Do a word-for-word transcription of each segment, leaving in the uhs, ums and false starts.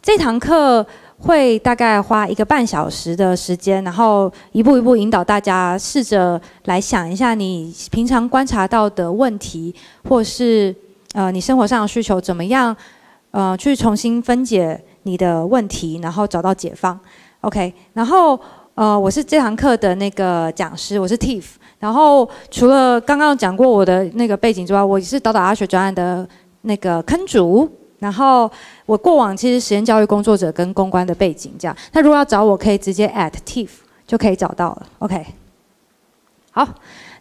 这堂课会大概花一个半小时的时间，然后一步一步引导大家试着来想一下你平常观察到的问题，或是呃你生活上的需求怎么样，呃去重新分解你的问题，然后找到解方。OK， 然后呃我是这堂课的那个讲师，我是 Tiff。 然后除了刚刚讲过我的那个背景之外，我也是岛岛阿学专案的那个坑主。 然后我过往其实实验教育工作者跟公关的背景这样，那如果要找我可以直接 at Tiff 就可以找到了 ，OK。好，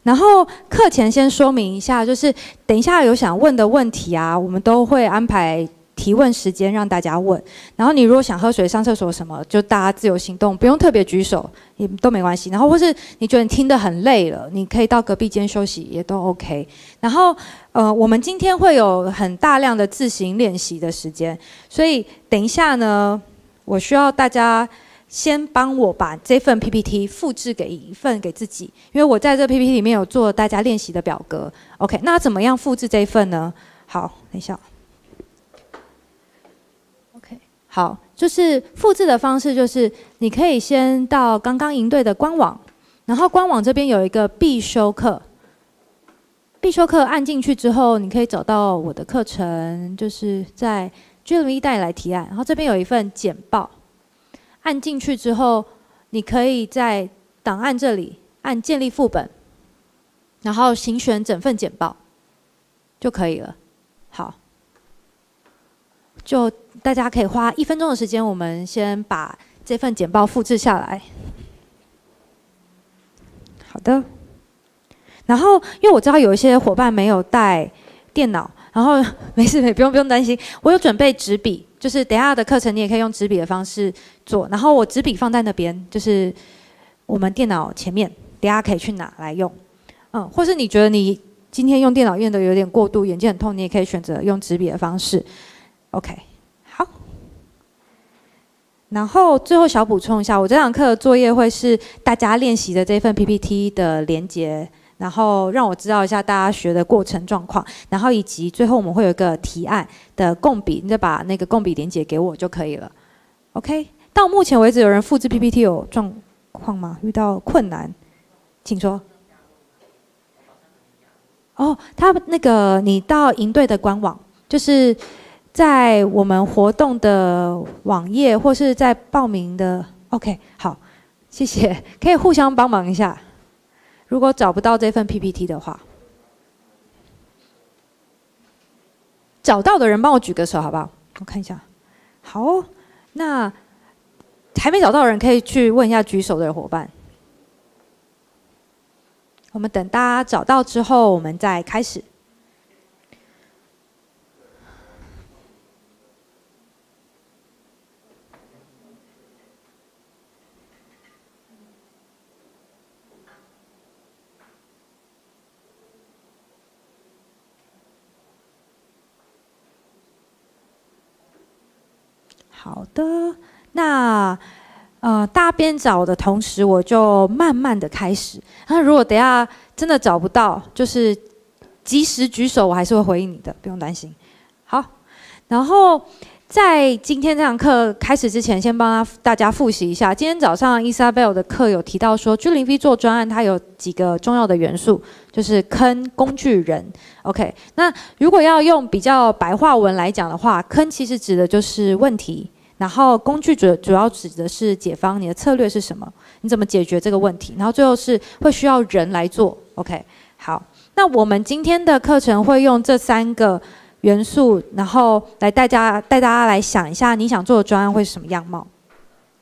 然后课前先说明一下，就是等一下有想问的问题啊，我们都会安排提问时间让大家问。然后你如果想喝水、上厕所什么，就大家自由行动，不用特别举手也都没关系。然后或是你觉得你听得很累了，你可以到隔壁间休息也都 OK。然后。 呃，我们今天会有很大量的自行练习的时间，所以等一下呢，我需要大家先帮我把这份 P P T 复制给一份给自己，因为我在这 P P T 里面有做大家练习的表格。OK， 那怎么样复制这一份呢？好，等一下。OK， 好，就是复制的方式就是你可以先到刚刚营队的官网，然后官网这边有一个必修课。 必修课按进去之后，你可以找到我的课程，就是在 G M 一带来提案。然后这边有一份简报，按进去之后，你可以在档案这里按建立副本，然后行选整份简报就可以了。好，就大家可以花一分钟的时间，我们先把这份简报复制下来。好的。 然后，因为我知道有一些伙伴没有带电脑，然后没事，没不用不用担心。我有准备纸笔，就是等一下的课程你也可以用纸笔的方式做。然后我纸笔放在那边，就是我们电脑前面，等一下可以去拿来用。嗯，或是你觉得你今天用电脑用的有点过度，眼睛很痛，你也可以选择用纸笔的方式。OK， 好。然后最后小补充一下，我这堂课的作业会是大家练习的这份 P P T 的连结。 然后让我知道一下大家学的过程状况，然后以及最后我们会有一个提案的共笔，你再把那个共笔连结给我就可以了。OK， 到目前为止有人复制 P P T 有状况吗？遇到困难，请说。哦，他那个你到营队的官网，就是在我们活动的网页或是在报名的 OK， 好，谢谢，可以互相帮忙一下。 如果找不到这份 P P T 的话，找到的人帮我举个手好不好？我看一下。好、哦，那还没找到的人可以去问一下举手的伙伴。我们等大家找到之后，我们再开始。好的，那呃，大家边找的同时，我就慢慢的开始。那如果等下真的找不到，就是及时举手，我还是会回应你的，不用担心。好，然后在今天这堂课开始之前，先帮大家复习一下。今天早上伊莎贝尔的课有提到说，G零V做专案它有几个重要的元素，就是坑、工具人。OK， 那如果要用比较白话文来讲的话，坑其实指的就是问题。 然后工具主主要指的是解方，你的策略是什么？你怎么解决这个问题？然后最后是会需要人来做。OK， 好，那我们今天的课程会用这三个元素，然后来带大家带大家来想一下，你想做的专案会是什么样貌？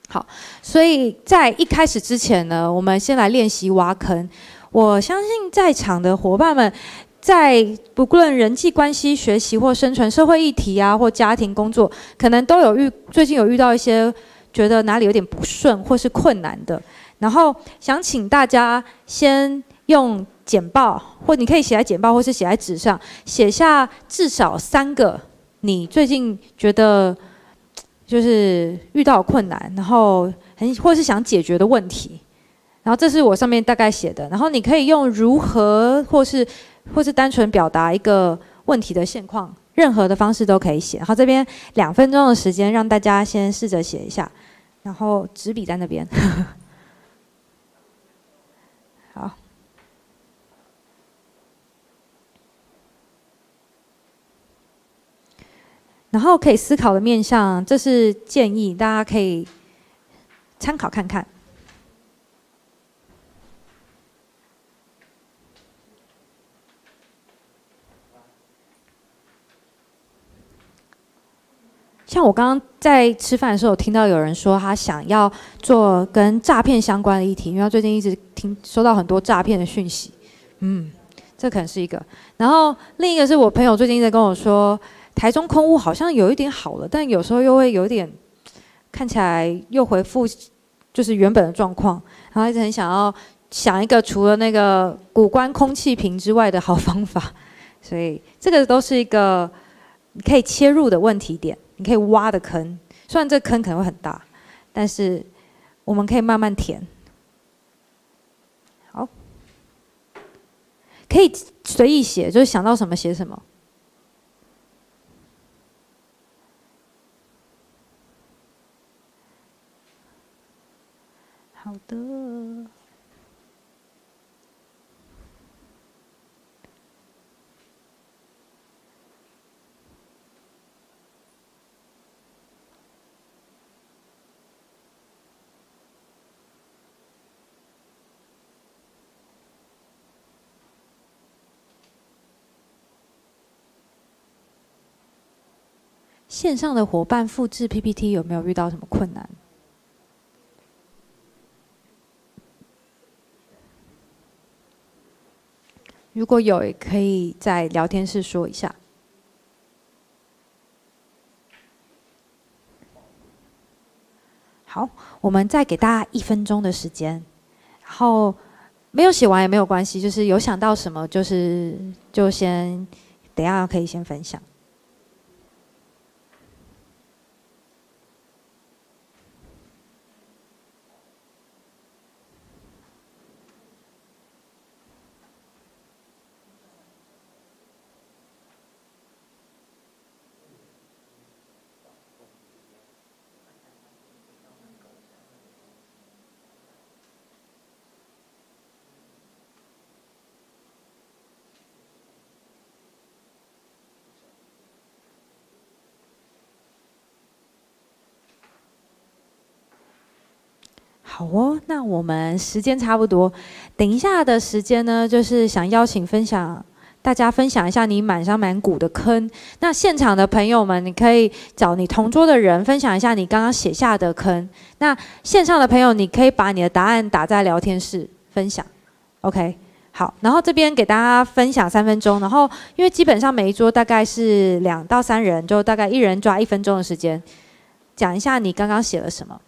好，所以在一开始之前呢，我们先来练习挖坑。我相信在场的伙伴们。 在不论人际关系、学习或生存、社会议题啊，或家庭工作，可能都有遇最近有遇到一些觉得哪里有点不顺或是困难的，然后想请大家先用简报，或你可以写在简报，或是写在纸上，写下至少三个你最近觉得就是遇到困难，然后很或是想解决的问题。然后这是我上面大概写的，然后你可以用如何或是。 或是单纯表达一个问题的现况，任何的方式都可以写。然后这边两分钟的时间让大家先试着写一下，然后纸笔在那边。好。 然后可以思考的面向，这是建议，大家可以参考看看。像我刚刚在吃饭的时候，听到有人说他想要做跟诈骗相关的议题，因为他最近一直听收到很多诈骗的讯息，嗯，这可能是一个。然后另一个是我朋友最近一直跟我说。 台中空屋好像有一点好了，但有时候又会有点看起来又回复就是原本的状况，然后一直很想要想一个除了那个古关空气瓶之外的好方法，所以这个都是一个你可以切入的问题点，你可以挖的坑，虽然这坑可能会很大，但是我们可以慢慢填。好，可以随意写，就是想到什么写什么。 好的，线上的伙伴复制 P P T 有没有遇到什么困难？ 如果有，也可以在聊天室说一下。好，我们再给大家一分钟的时间，然后没有写完也没有关系，就是有想到什么，就是就先等一下可以先分享。 好哦，那我们时间差不多，等一下的时间呢，就是想邀请分享大家分享一下你满山满谷的坑。那现场的朋友们，你可以找你同桌的人分享一下你刚刚写下的坑。那线上的朋友，你可以把你的答案打在聊天室分享。OK， 好，然后这边给大家分享三分钟，然后因为基本上每一桌大概是两到三人，就大概一人抓一分钟的时间，讲一下你刚刚写了什么。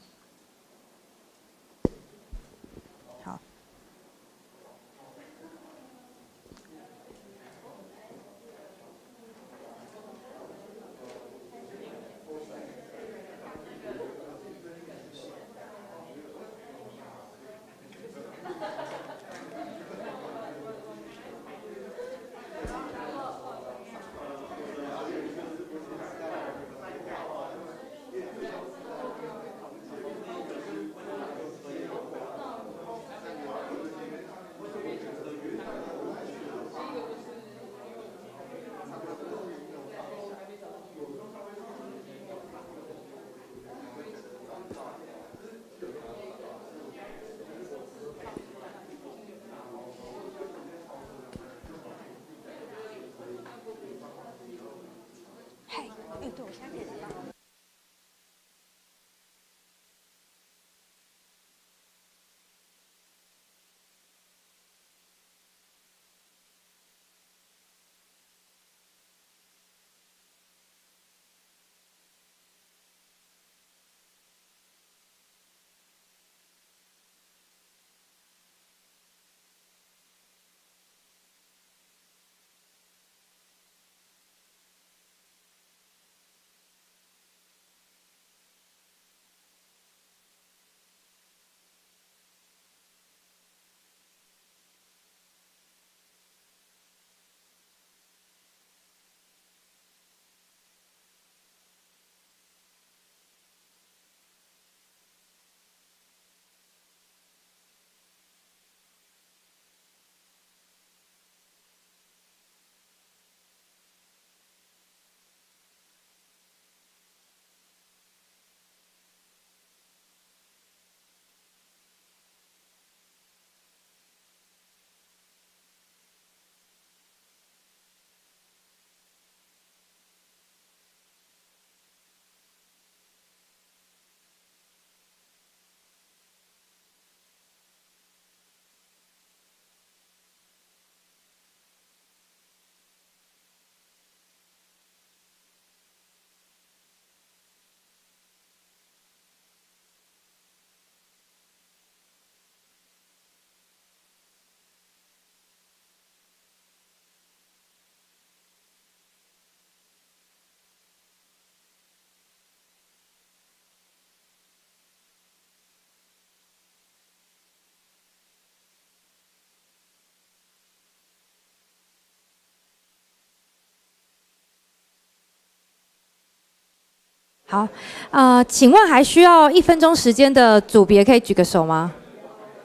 好，呃，请问还需要一分钟时间的组别可以举个手吗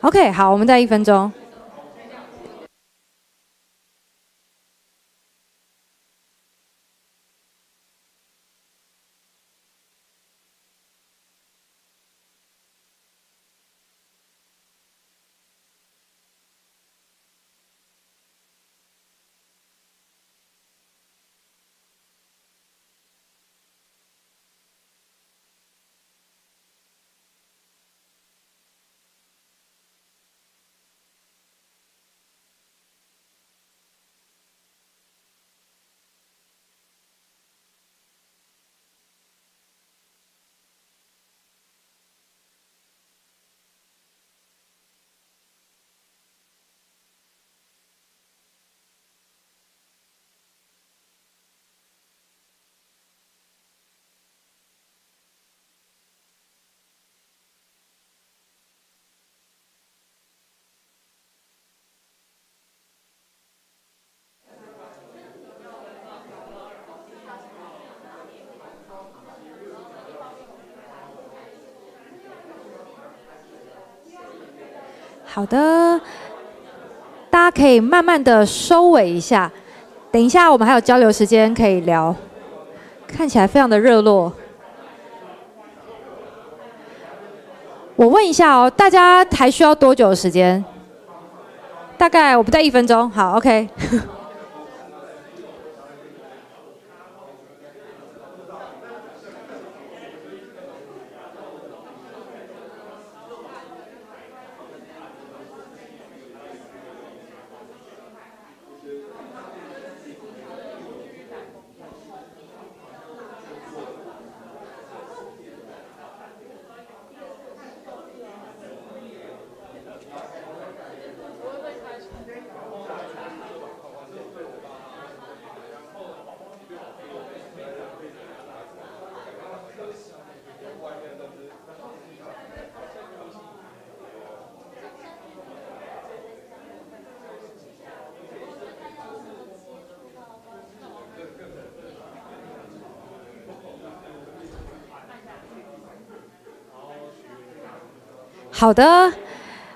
？OK， 好，我们再一分钟。 好的，大家可以慢慢的收尾一下，等一下我们还有交流时间可以聊，看起来非常的热络。我问一下哦，大家还需要多久的时间？大概我不在一分钟，好 ，OK。好的，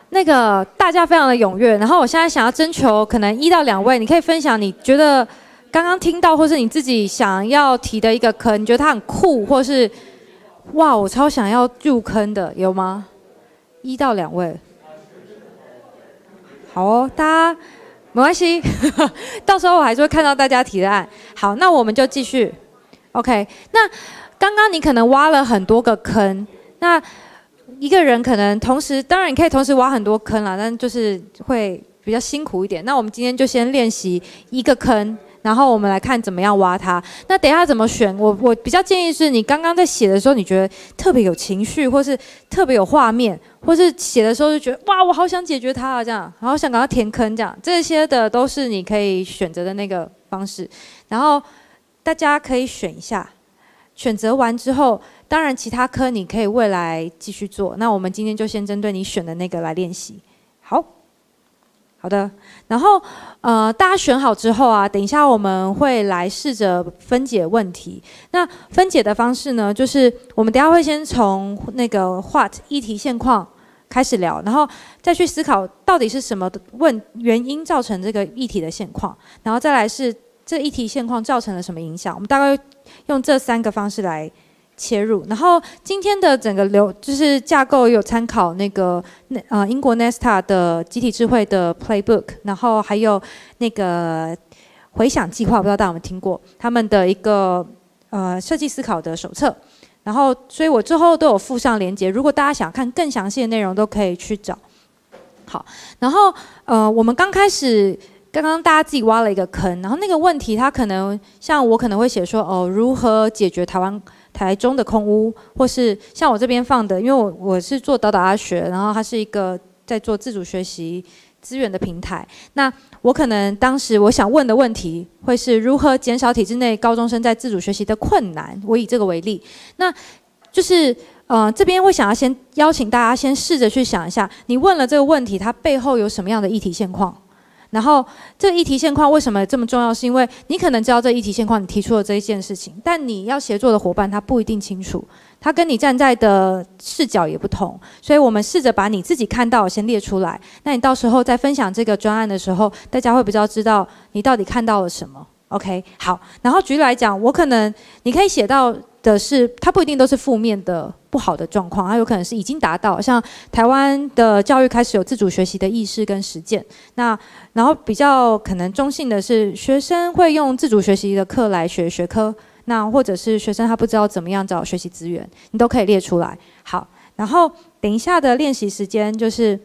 那个大家非常的踊跃，然后我现在想要征求可能一到两位，你可以分享你觉得刚刚听到或是你自己想要提的一个坑，你觉得它很酷，或是哇我超想要入坑的，有吗？一到两位，好哦，大家没关系，到时候我还是会看到大家提的案。好，那我们就继续 ，OK。那刚刚你可能挖了很多个坑，那 一个人可能同时，当然你可以同时挖很多坑啦，但就是会比较辛苦一点。那我们今天就先练习一个坑，然后我们来看怎么样挖它。那等一下怎么选？我我比较建议是你刚刚在写的时候，你觉得特别有情绪，或是特别有画面，或是写的时候就觉得哇，我好想解决它啊，这样，然后想赶快填坑这样，这些的都是你可以选择的那个方式。然后大家可以选一下，选择完之后。 当然，其他科你可以未来继续做。那我们今天就先针对你选的那个来练习。好，好的。然后，呃，大家选好之后啊，等一下我们会来试着分解问题。那分解的方式呢，就是我们等一下会先从那个 what 议题现况开始聊，然后再去思考到底是什么问原因造成这个议题的现况，然后再来是这议题现况造成了什么影响。我们大概用这三个方式来 切入，然后今天的整个流就是架构有参考那个呃英国 Nesta 的集体智慧的 Playbook， 然后还有那个回想计划，不知道大家有没有听过他们的一个呃设计思考的手册，然后所以我之后都有附上连结，如果大家想看更详细的内容都可以去找。好，然后呃我们刚开始。 刚刚大家自己挖了一个坑，然后那个问题，它可能像我可能会写说，哦，如何解决台湾台中的空屋，或是像我这边放的，因为我我是做导导阿学，然后它是一个在做自主学习资源的平台。那我可能当时我想问的问题会是如何减少体制内高中生在自主学习的困难，我以这个为例，那就是呃这边我想要先邀请大家先试着去想一下，你问了这个问题，它背后有什么样的议题现况。然后这议题现况为什么这么重要？是因为你可能知道这议题现况，你提出了这一件事情，但你要协作的伙伴他不一定清楚，他跟你站在的视角也不同，所以我们试着把你自己看到的先列出来。那你到时候在分享这个专案的时候，大家会比较知道你到底看到了什么。OK， 好。然后举例来讲，我可能你可以写到的是，它不一定都是负面的。 不好的状况，它有可能是已经达到，像台湾的教育开始有自主学习的意识跟实践。那然后比较可能中性的是，学生会用自主学习的课来学学科，那或者是学生他不知道怎么样找学习资源，你都可以列出来。好，然后等一下的练习时间就是，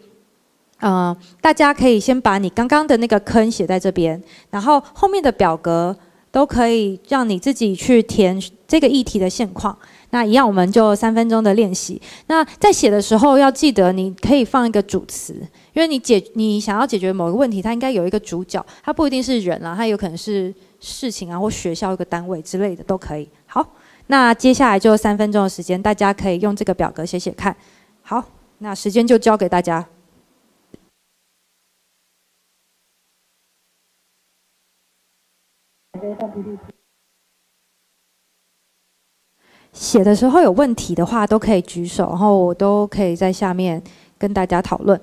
呃，大家可以先把你刚刚的那个坑写在这边，然后后面的表格都可以让你自己去填这个议题的现况。 那一样，我们就三分钟的练习。那在写的时候要记得，你可以放一个主词，因为你解你想要解决某个问题，它应该有一个主角，它不一定是人啊，它有可能是事情啊，或学校一个单位之类的都可以。好，那接下来就三分钟的时间，大家可以用这个表格写写看。好，那时间就交给大家。 写的时候有问题的话，都可以举手，然后我都可以在下面跟大家讨论。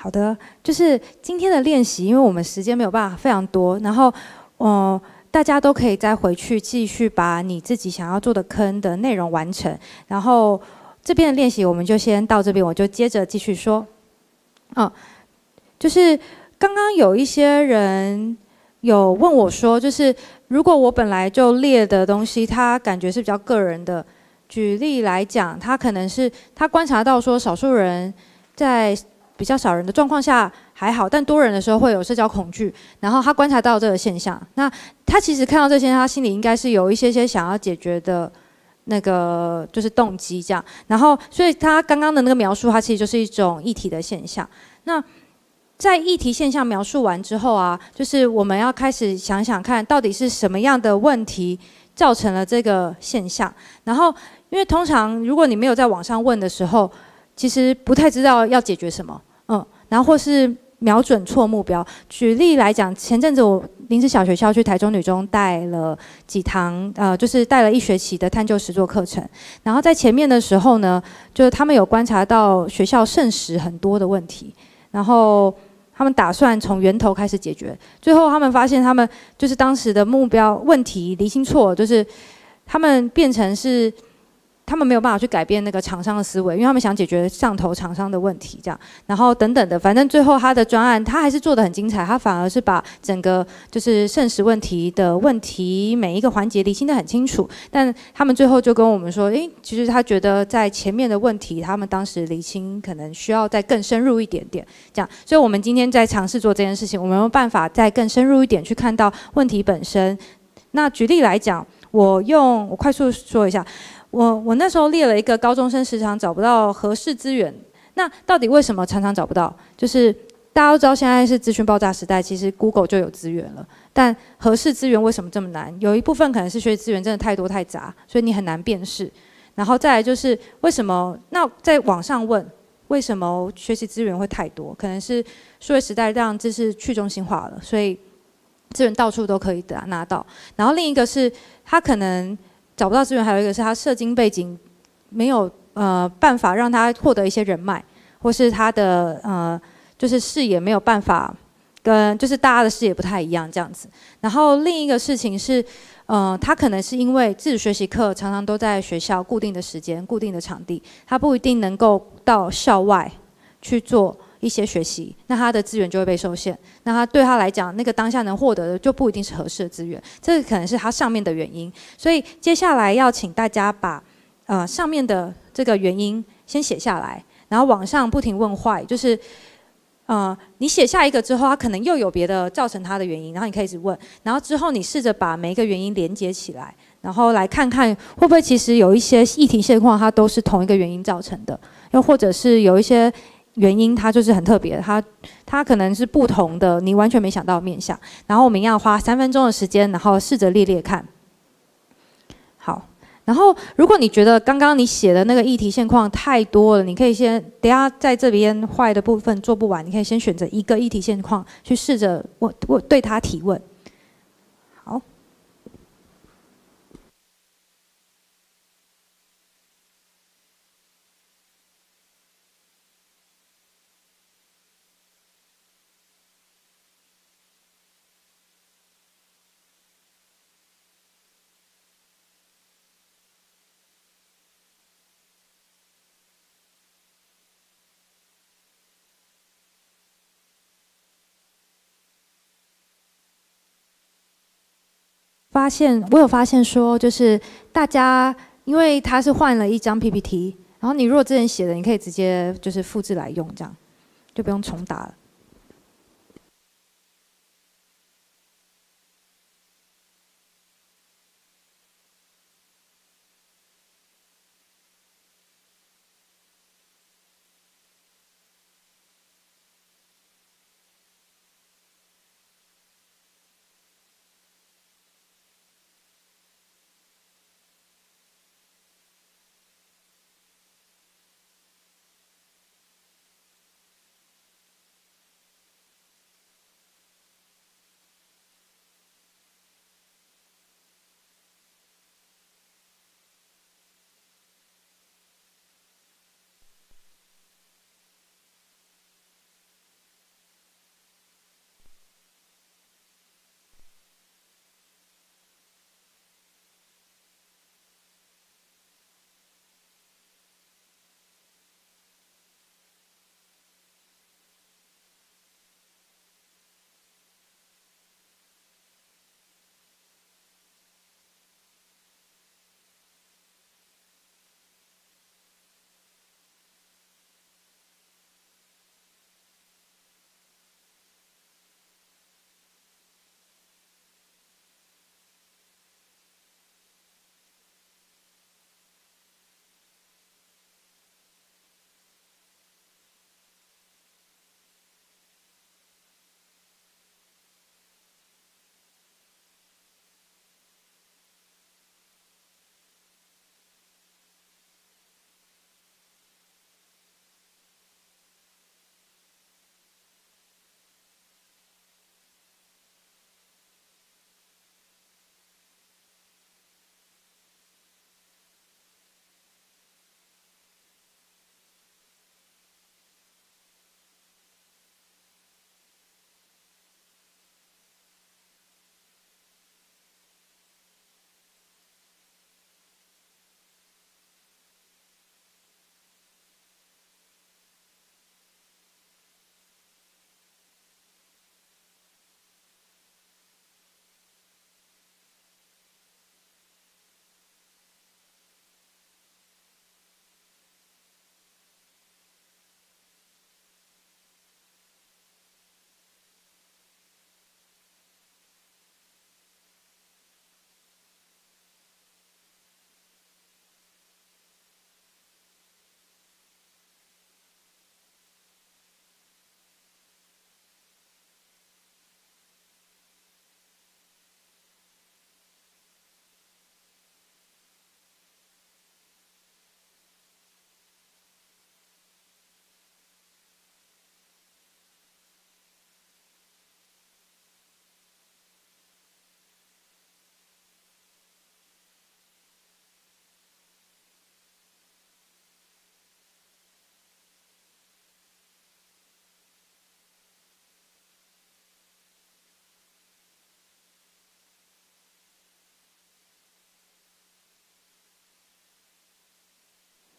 好的，就是今天的练习，因为我们时间没有办法非常多，然后，呃，大家都可以再回去继续把你自己想要做的坑的内容完成。然后这边的练习我们就先到这边，我就接着继续说。嗯，就是刚刚有一些人有问我说，就是如果我本来就列的东西，它感觉是比较个人的。 举例来讲，他可能是他观察到说，少数人在比较少人的状况下还好，但多人的时候会有社交恐惧。然后他观察到这个现象，那他其实看到这些，他心里应该是有一些些想要解决的那个就是动机这样。然后，所以他刚刚的那个描述，它其实就是一种议题的现象。那在议题现象描述完之后啊，就是我们要开始想想看到底是什么样的问题造成了这个现象，然后。 因为通常，如果你没有在网上问的时候，其实不太知道要解决什么，嗯，然后或是瞄准错目标。举例来讲，前阵子我林子小学校去台中女中带了几堂，呃，就是带了一学期的探究实作课程。然后在前面的时候呢，就是他们有观察到学校剩食很多的问题，然后他们打算从源头开始解决。最后他们发现，他们就是当时的目标问题厘清错，就是他们变成是。 他们没有办法去改变那个厂商的思维，因为他们想解决上头厂商的问题，这样，然后等等的，反正最后他的专案他还是做得很精彩，他反而是把整个就是剩食问题的问题每一个环节理清得很清楚，但他们最后就跟我们说，诶，其实他觉得在前面的问题，他们当时理清可能需要再更深入一点点，这样，所以我们今天在尝试做这件事情，我们有没有办法再更深入一点去看到问题本身？那举例来讲，我用我快速说一下。 我我那时候列了一个高中生时常找不到合适资源，那到底为什么常常找不到？就是大家都知道现在是资讯爆炸时代，其实 Google 就有资源了，但合适资源为什么这么难？有一部分可能是学习资源真的太多太杂，所以你很难辨识。然后再来就是为什么？那在网上问为什么学习资源会太多？可能是数位时代让知识去中心化了，所以资源到处都可以拿到。然后另一个是它可能。 找不到资源，还有一个是他社经背景没有呃办法让他获得一些人脉，或是他的呃就是视野没有办法跟就是大家的视野不太一样这样子。然后另一个事情是，呃，他可能是因为自主学习课常常都在学校固定的时间、固定的场地，他不一定能够到校外去做一些学习，那他的资源就会被受限。那他对他来讲，那个当下能获得的就不一定是合适的资源，这可能是他上面的原因。所以接下来要请大家把呃上面的这个原因先写下来，然后往上不停问坏，就是呃你写下一个之后，他可能又有别的造成他的原因，然后你可以一直问，然后之后你试着把每一个原因连接起来，然后来看看会不会其实有一些议题现况它都是同一个原因造成的，又或者是有一些。 原因它就是很特别，它它可能是不同的，你完全没想到的面向。然后我们要花三分钟的时间，然后试着列列看。好，然后如果你觉得刚刚你写的那个议题现况太多了，你可以先等下在这边坏的部分做不完，你可以先选择一个议题现况去试着我我对它提问。好。 发现我有发现说，就是大家因为他是换了一张 P P T， 然后你如果之前写的，你可以直接就是复制来用，这样就不用重打了。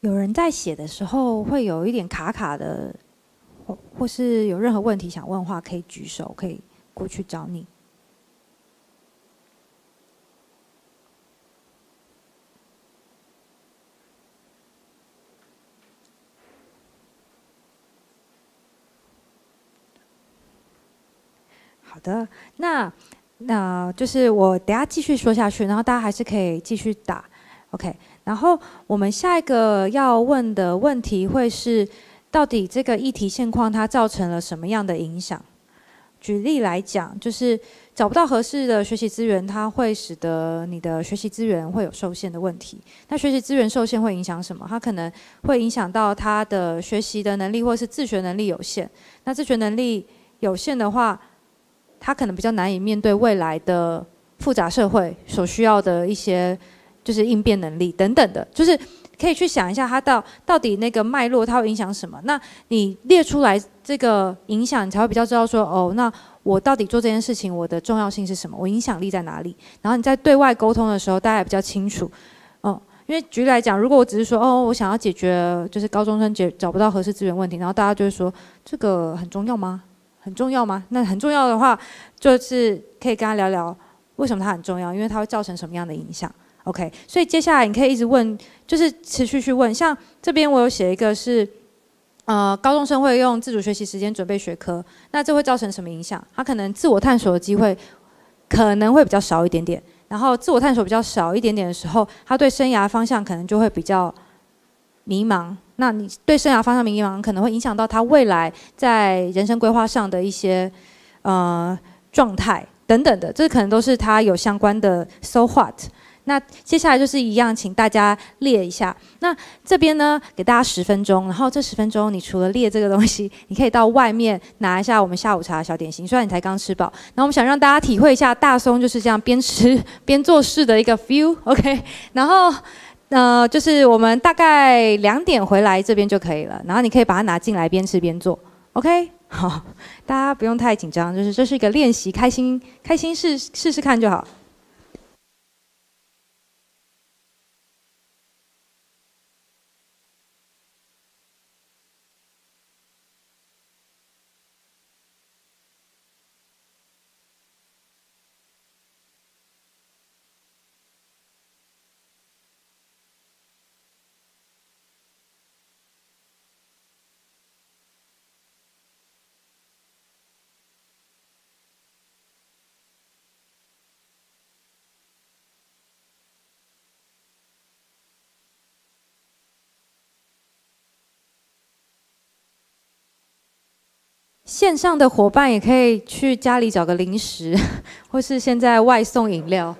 有人在写的时候会有一点卡卡的，或或是有任何问题想问的话，可以举手，可以过去找你。好的，那那、呃、就是我等下继续说下去，然后大家还是可以继续打 ，OK。 然后我们下一个要问的问题会是，到底这个议题现况它造成了什么样的影响？举例来讲，就是找不到合适的学习资源，它会使得你的学习资源会有受限的问题。那学习资源受限会影响什么？它可能会影响到他的学习的能力，或是自学能力有限。那自学能力有限的话，他可能比较难以面对未来的复杂社会所需要的一些。 就是应变能力等等的，就是可以去想一下它到到底那个脉络它会影响什么。那你列出来这个影响，你才会比较知道说哦，那我到底做这件事情我的重要性是什么，我影响力在哪里。然后你在对外沟通的时候，大家也比较清楚。嗯，因为举例来讲，如果我只是说哦，我想要解决就是高中生解找不到合适资源问题，然后大家就会说这个很重要吗？很重要吗？那很重要的话，就是可以跟他聊聊为什么它很重要，因为它会造成什么样的影响。 OK， 所以接下来你可以一直问，就是持续去问。像这边我有写一个是，呃，高中生会用自主学习时间准备学科，那这会造成什么影响？他可能自我探索的机会可能会比较少一点点，然后自我探索比较少一点点的时候，他对生涯方向可能就会比较迷茫。那你对生涯方向迷茫，可能会影响到他未来在人生规划上的一些呃状态等等的，这可能都是他有相关的 so what。 那接下来就是一样，请大家列一下。那这边呢，给大家十分钟，然后这十分钟，你除了列这个东西，你可以到外面拿一下我们下午茶的小点心。虽然你才刚吃饱，然后我们想让大家体会一下大松就是这样边吃边做事的一个 feel，OK？ 然后呃，就是我们大概两点回来这边就可以了，然后你可以把它拿进来边吃边做 ，OK？ 好，大家不用太紧张，就是这是一个练习，开心开心试试试看就好。 线上的伙伴也可以去家里找个零食，或是现在外送饮料。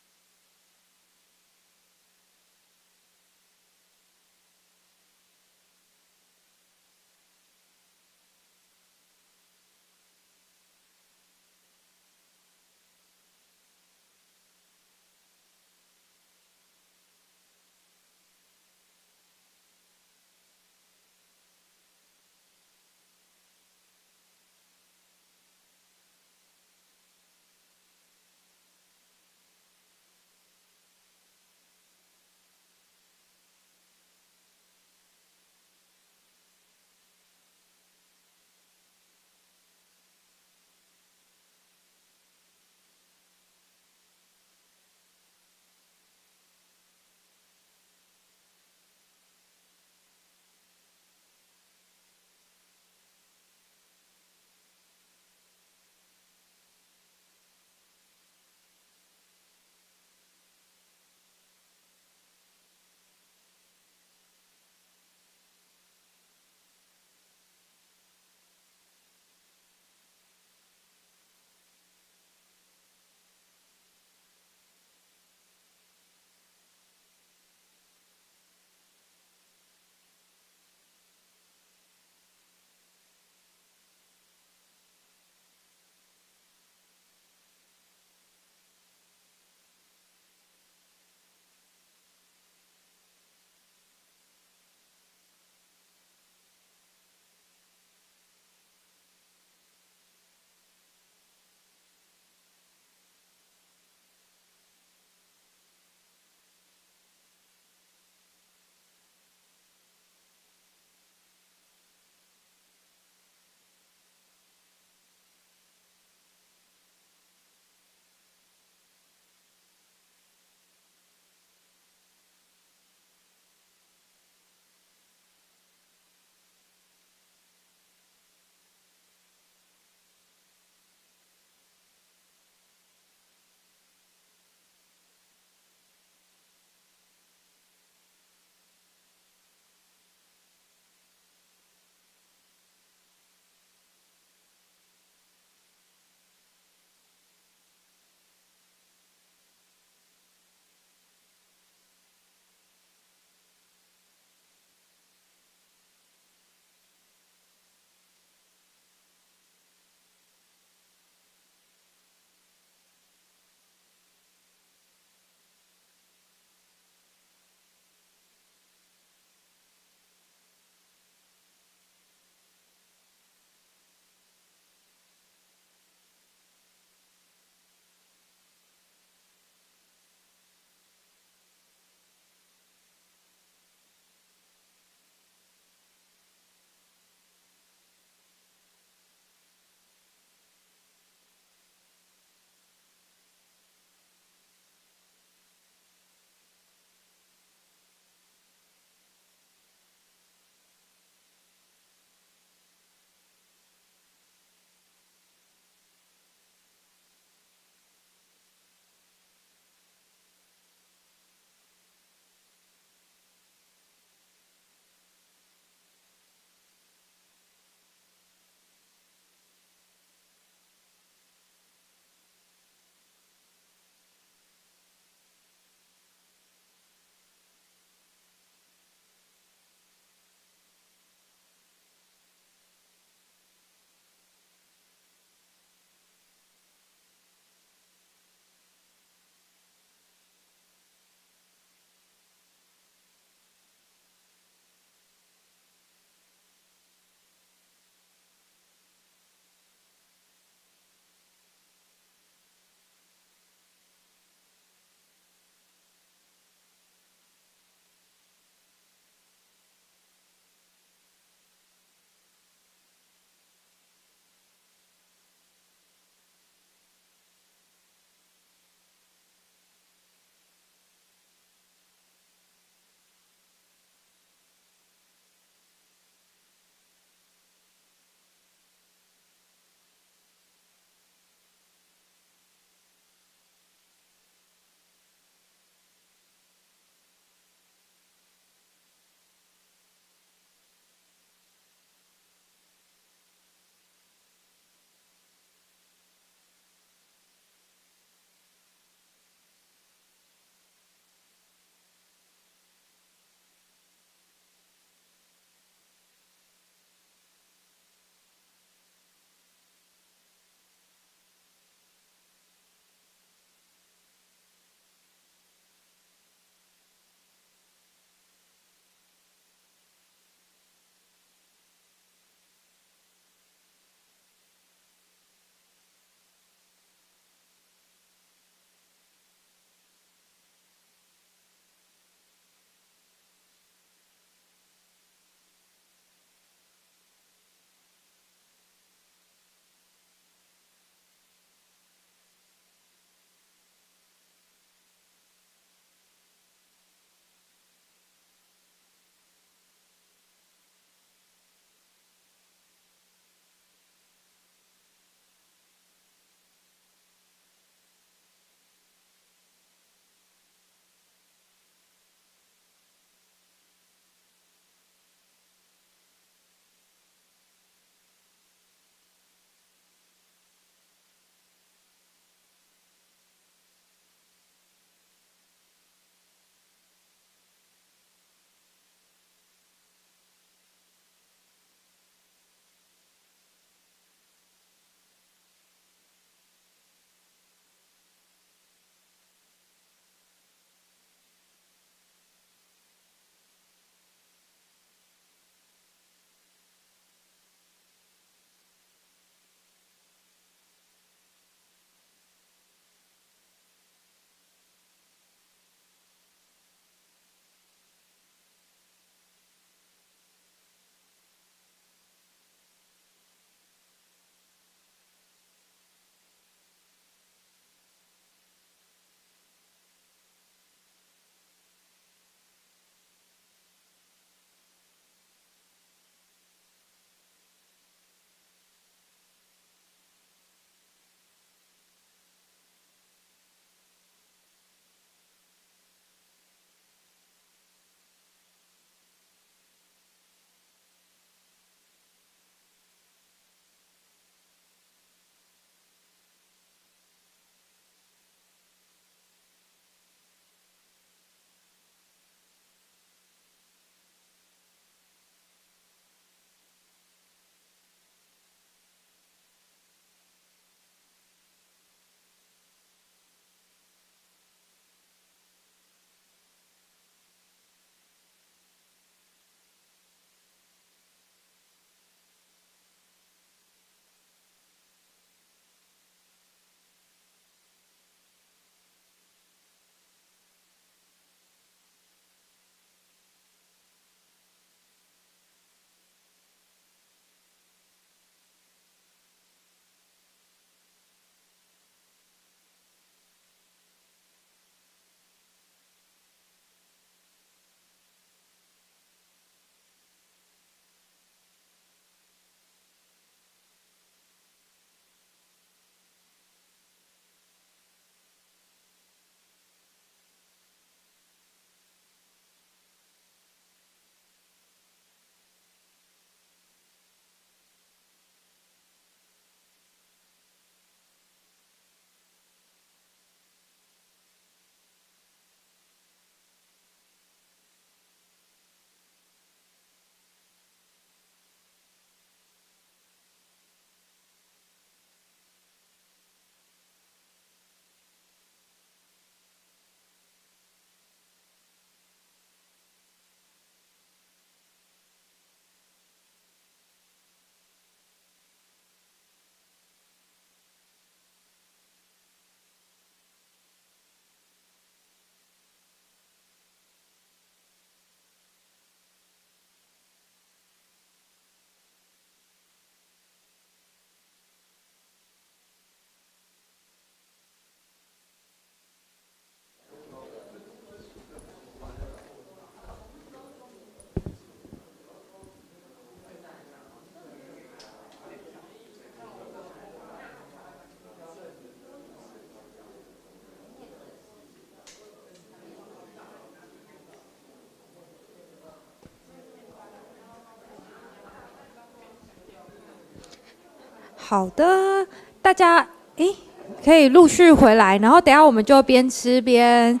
好的，大家诶可以陆续回来，然后等一下我们就边吃边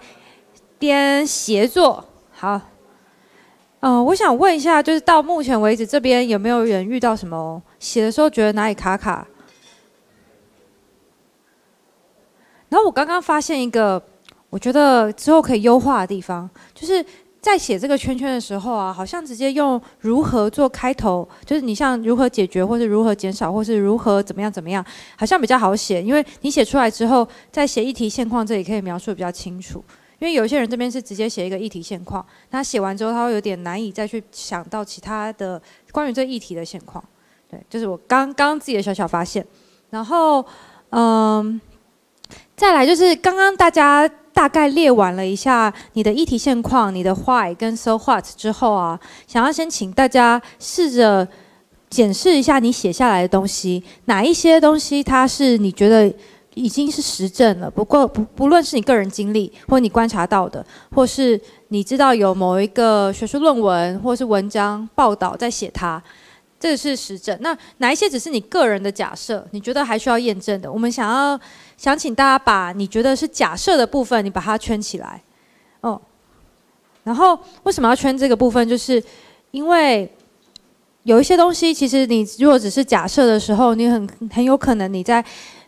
边协作。好，嗯、呃，我想问一下，就是到目前为止这边有没有人遇到什么写的时候觉得哪里卡卡？然后我刚刚发现一个，我觉得之后可以优化的地方，就是在写这个圈圈的时候啊，好像直接用如何做开头，就是你像如何解决，或是如何减少，或是如何怎么样怎么样，好像比较好写，因为你写出来之后，在写议题现况这里可以描述得比较清楚。因为有些人这边是直接写一个议题现况，那写完之后他会有点难以再去想到其他的关于这议题的现况。对，就是我刚刚自己的小小发现。然后，嗯。再来就是刚刚大家大概列完了一下你的议题现况、你的 why 跟 so what 之后啊，想要先请大家试着检视一下你写下来的东西，哪一些东西它是你觉得已经是实证了，不过不不论是你个人经历，或你观察到的，或是你知道有某一个学术论文或是文章报道在写它。这是实证，那哪一些只是你个人的假设？你觉得还需要验证的？我们想要想请大家把你觉得是假设的部分，你把它圈起来，哦。然后为什么要圈这个部分？就是因为有一些东西，其实你如果只是假设的时候，你很很有可能你在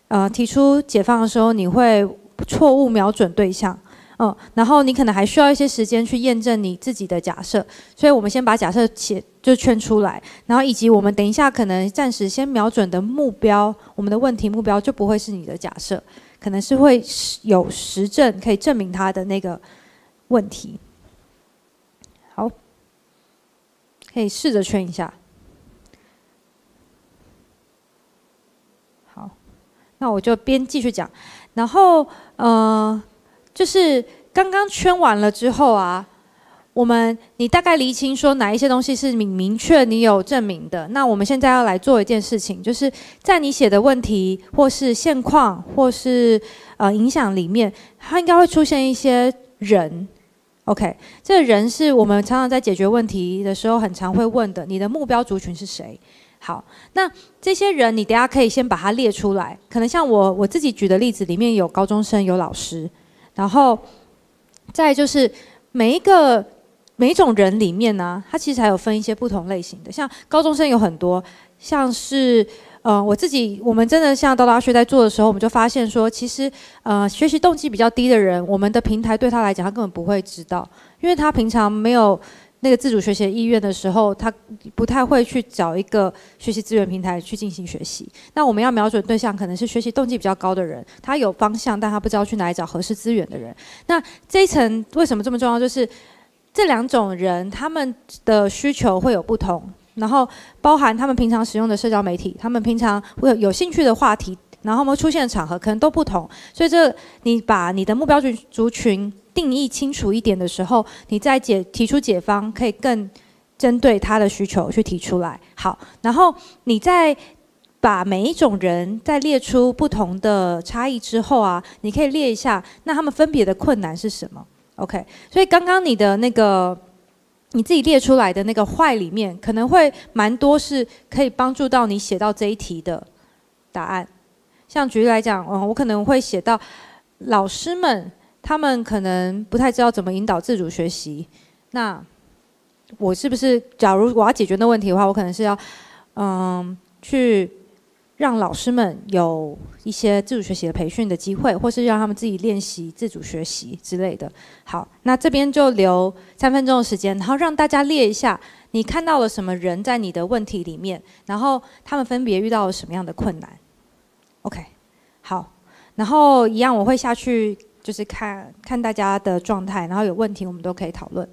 呃提出解放的时候，你会错误瞄准对象。嗯，然后你可能还需要一些时间去验证你自己的假设，所以我们先把假设写就圈出来，然后以及我们等一下可能暂时先瞄准的目标，我们的问题目标就不会是你的假设，可能是会有实证可以证明它的那个问题。好，可以试着圈一下。好，那我就边继续讲，然后呃。就是刚刚圈完了之后啊，我们你大概厘清说哪一些东西是你明确你有证明的。那我们现在要来做一件事情，就是在你写的问题或是现况或是呃影响里面，它应该会出现一些人。OK， 这个人是我们常常在解决问题的时候很常会问的，你的目标族群是谁？好，那这些人你等下可以先把它列出来。可能像我我自己举的例子里面有高中生，有老师。然后，再就是每一个每一种人里面呢、啊，它其实还有分一些不同类型的。像高中生有很多，像是呃我自己，我们真的像到大学在做的时候，我们就发现说，其实呃学习动机比较低的人，我们的平台对他来讲，他根本不会知道，因为他平常没有那个自主学习的意愿的时候，他不太会去找一个学习资源平台去进行学习。那我们要瞄准对象可能是学习动机比较高的人，他有方向，但他不知道去哪里找合适资源的人。那这一层为什么这么重要？就是这两种人他们的需求会有不同，然后包含他们平常使用的社交媒体，他们平常会有兴趣的话题，然后我们出现的场合可能都不同。所以这你把你的目标族群定义清楚一点的时候，你再解提出解方，可以更针对他的需求去提出来。好，然后你再把每一种人再列出不同的差异之后啊，你可以列一下，那他们分别的困难是什么 ？OK， 所以刚刚你的那个你自己列出来的那个坏里面，可能会蛮多是可以帮助到你写到这一题的答案。像举例来讲，嗯，我可能会写到老师们。他们可能不太知道怎么引导自主学习，那我是不是，假如我要解决那问题的话，我可能是要，嗯，去让老师们有一些自主学习的培训的机会，或是让他们自己练习自主学习之类的。好，那这边就留三分钟的时间，然后让大家列一下你看到了什么人在你的问题里面，然后他们分别遇到了什么样的困难。OK， 好，然后一样我会下去。就是看看大家的状态，然后有问题我们都可以讨论。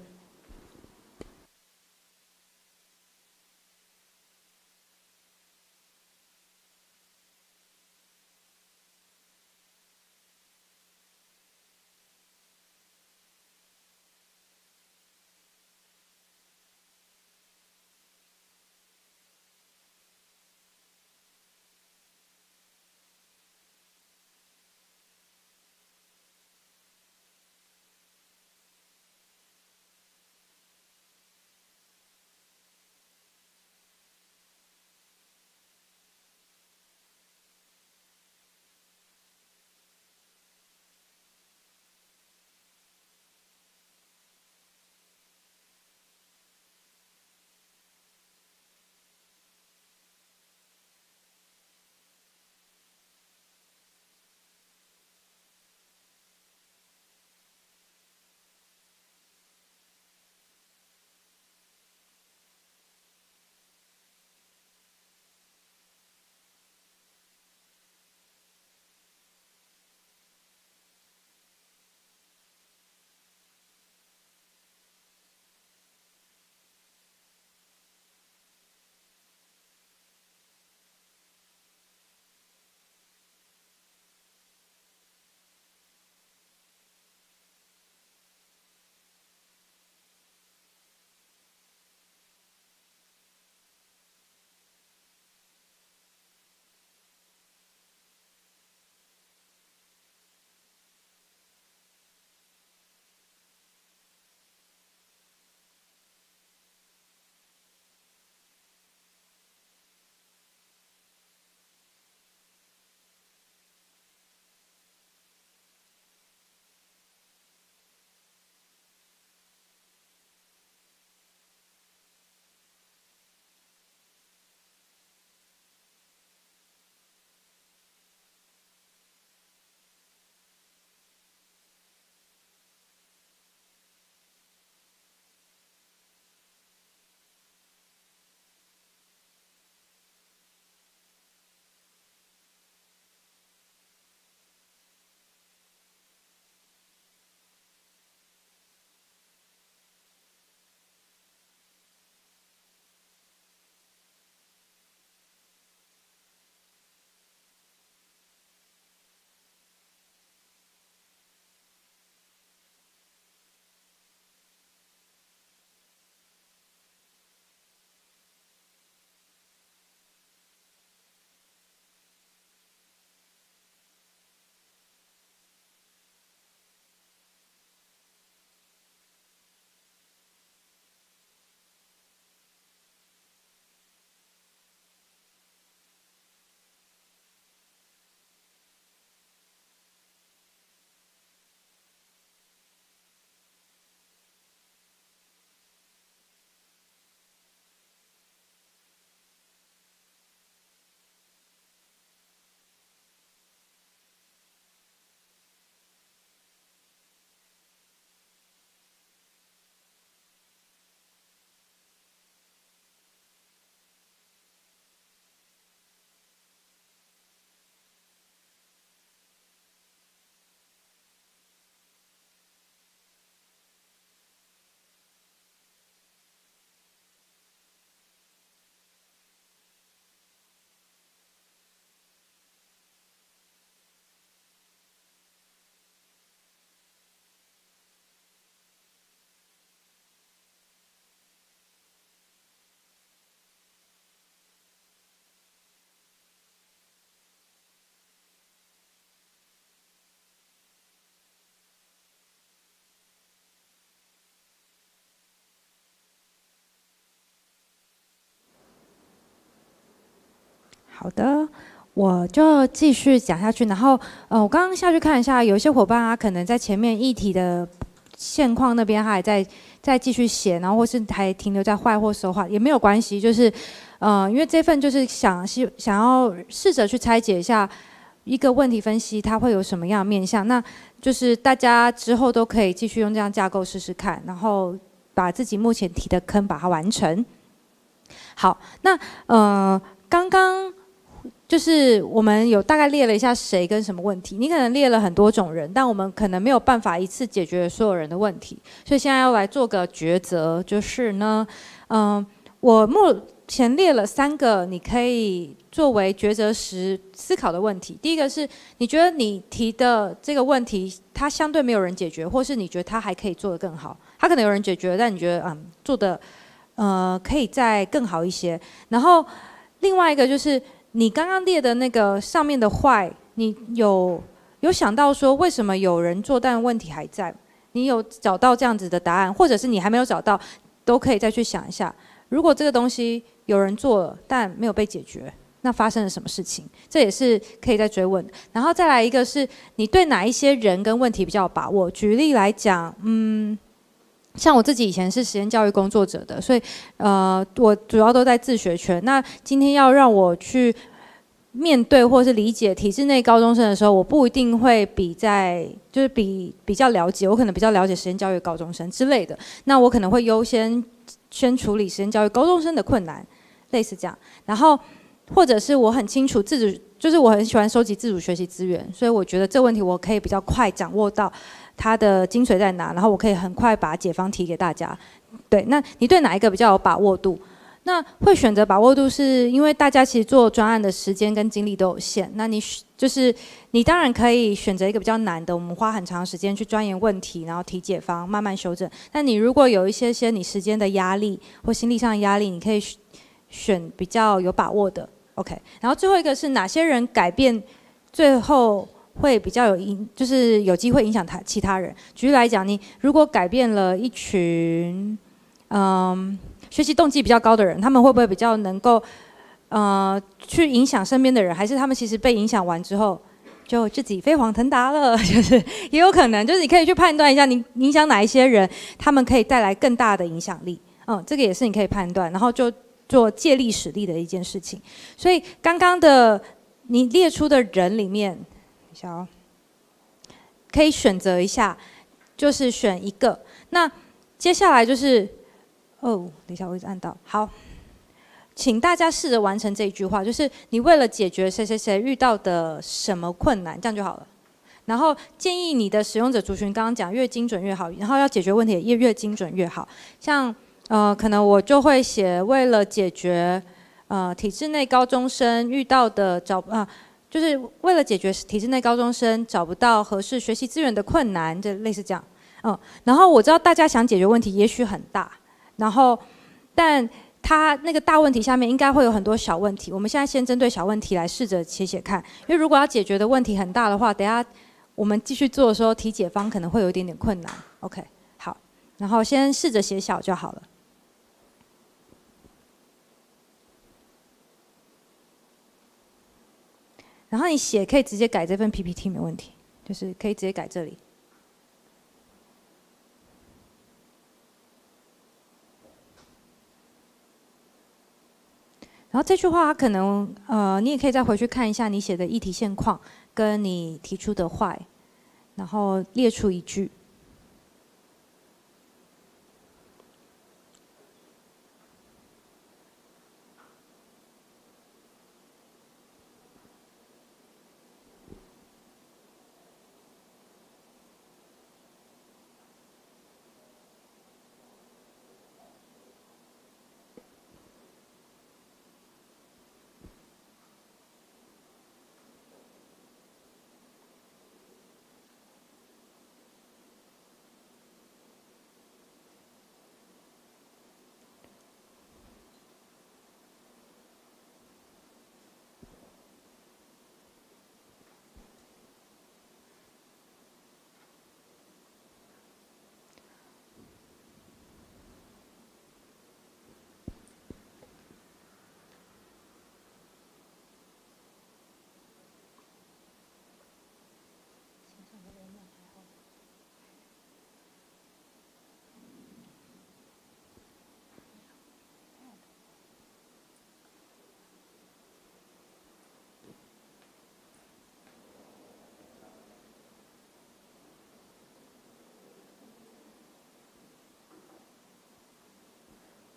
好的，我就继续讲下去。然后，呃，我刚刚下去看一下，有一些伙伴啊，可能在前面议题的现况那边，他还在再继续写，然后或是还停留在坏或手滑，也没有关系。就是，呃，因为这份就是想是想要试着去拆解一下一个问题分析，它会有什么样的面向。那就是大家之后都可以继续用这样架构试试看，然后把自己目前提的坑把它完成。好，那呃，刚刚。 就是我们有大概列了一下谁跟什么问题，你可能列了很多种人，但我们可能没有办法一次解决所有人的问题，所以现在要来做个抉择，就是呢，嗯，我目前列了三个你可以作为抉择时思考的问题。第一个是你觉得你提的这个问题，它相对没有人解决，或是你觉得它还可以做得更好，它可能有人解决，但你觉得嗯做的呃可以再更好一些。然后另外一个就是。 你刚刚列的那个上面的坏，你有有想到说为什么有人做，但问题还在？你有找到这样子的答案，或者是你还没有找到，都可以再去想一下。如果这个东西有人做了，但没有被解决，那发生了什么事情？这也是可以再追问。然后再来一个是你对哪一些人跟问题比较有把握？举例来讲，嗯。 像我自己以前是实验教育工作者的，所以呃，我主要都在自学圈。那今天要让我去面对或是理解体制内高中生的时候，我不一定会比在就是比比较了解，我可能比较了解实验教育高中生之类的。那我可能会优先先处理实验教育高中生的困难，类似这样。然后或者是我很清楚自主，就是我很喜欢收集自主学习资源，所以我觉得这问题我可以比较快掌握到。 它的精髓在哪？然后我可以很快把解方提给大家。对，那你对哪一个比较有把握度？那会选择把握度，是因为大家其实做专案的时间跟精力都有限。那你就是你当然可以选择一个比较难的，我们花很长时间去钻研问题，然后提解方，慢慢修正。那你如果有一些些你时间的压力或心理上的压力，你可以选比较有把握的。OK， 然后最后一个是哪些人改变最后？ 会比较有影，就是有机会影响他其他人。举例来讲，你如果改变了一群，嗯，学习动机比较高的人，他们会不会比较能够，呃，去影响身边的人？还是他们其实被影响完之后，就自己飞黄腾达了？就是也有可能，就是你可以去判断一下，你影响哪一些人，他们可以带来更大的影响力。嗯，这个也是你可以判断，然后就做借力使力的一件事情。所以刚刚的你列出的人里面。 小，可以选择一下，就是选一个。那接下来就是，哦，等一下我一直按到。好，请大家试着完成这一句话，就是你为了解决谁谁谁遇到的什么困难，这样就好了。然后建议你的使用者族群，刚刚讲越精准越好，然后要解决问题也越精准越好。像呃，可能我就会写为了解决呃体制内高中生遇到的找啊。呃 就是为了解决体制内高中生找不到合适学习资源的困难，就类似这样，嗯。然后我知道大家想解决问题也许很大，然后，但它那个大问题下面应该会有很多小问题。我们现在先针对小问题来试着写写看，因为如果要解决的问题很大的话，等下我们继续做的时候提解方可能会有一点点困难。OK， 好，然后先试着写小就好了。 然后你写可以直接改这份 P P T 没问题，就是可以直接改这里。然后这句话可能呃，你也可以再回去看一下你写的议题现况跟你提出的坏，然后列出一句。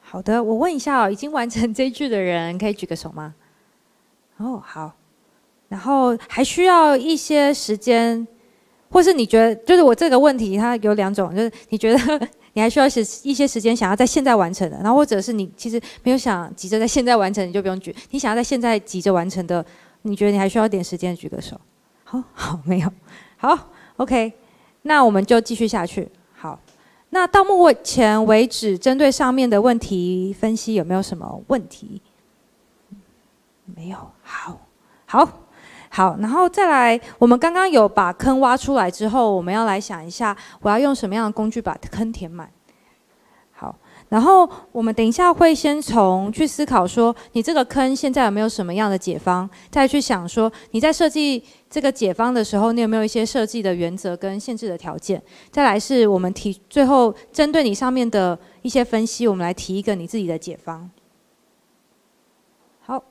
好的，我问一下哦，已经完成这句的人可以举个手吗？哦，好。然后还需要一些时间，或是你觉得，就是我这个问题它有两种，就是你觉得你还需要一些时间想要在现在完成的，然后或者是你其实没有想急着在现在完成，你就不用举。你想要在现在急着完成的，你觉得你还需要点时间，举个手。好，好，没有。好 ，OK， 那我们就继续下去。好。 那到目前为止，针对上面的问题分析有没有什么问题？没有，好，好，好，然后再来，我们刚刚有把坑挖出来之后，我们要来想一下，我要用什么样的工具把坑填满。好，然后我们等一下会先从去思考说，你这个坑现在有没有什么样的解方，再去想说你在设计。 这个解方的时候，你有没有一些设计的原则跟限制的条件？再来是我们提最后针对你上面的一些分析，我们来提一个你自己的解方。好，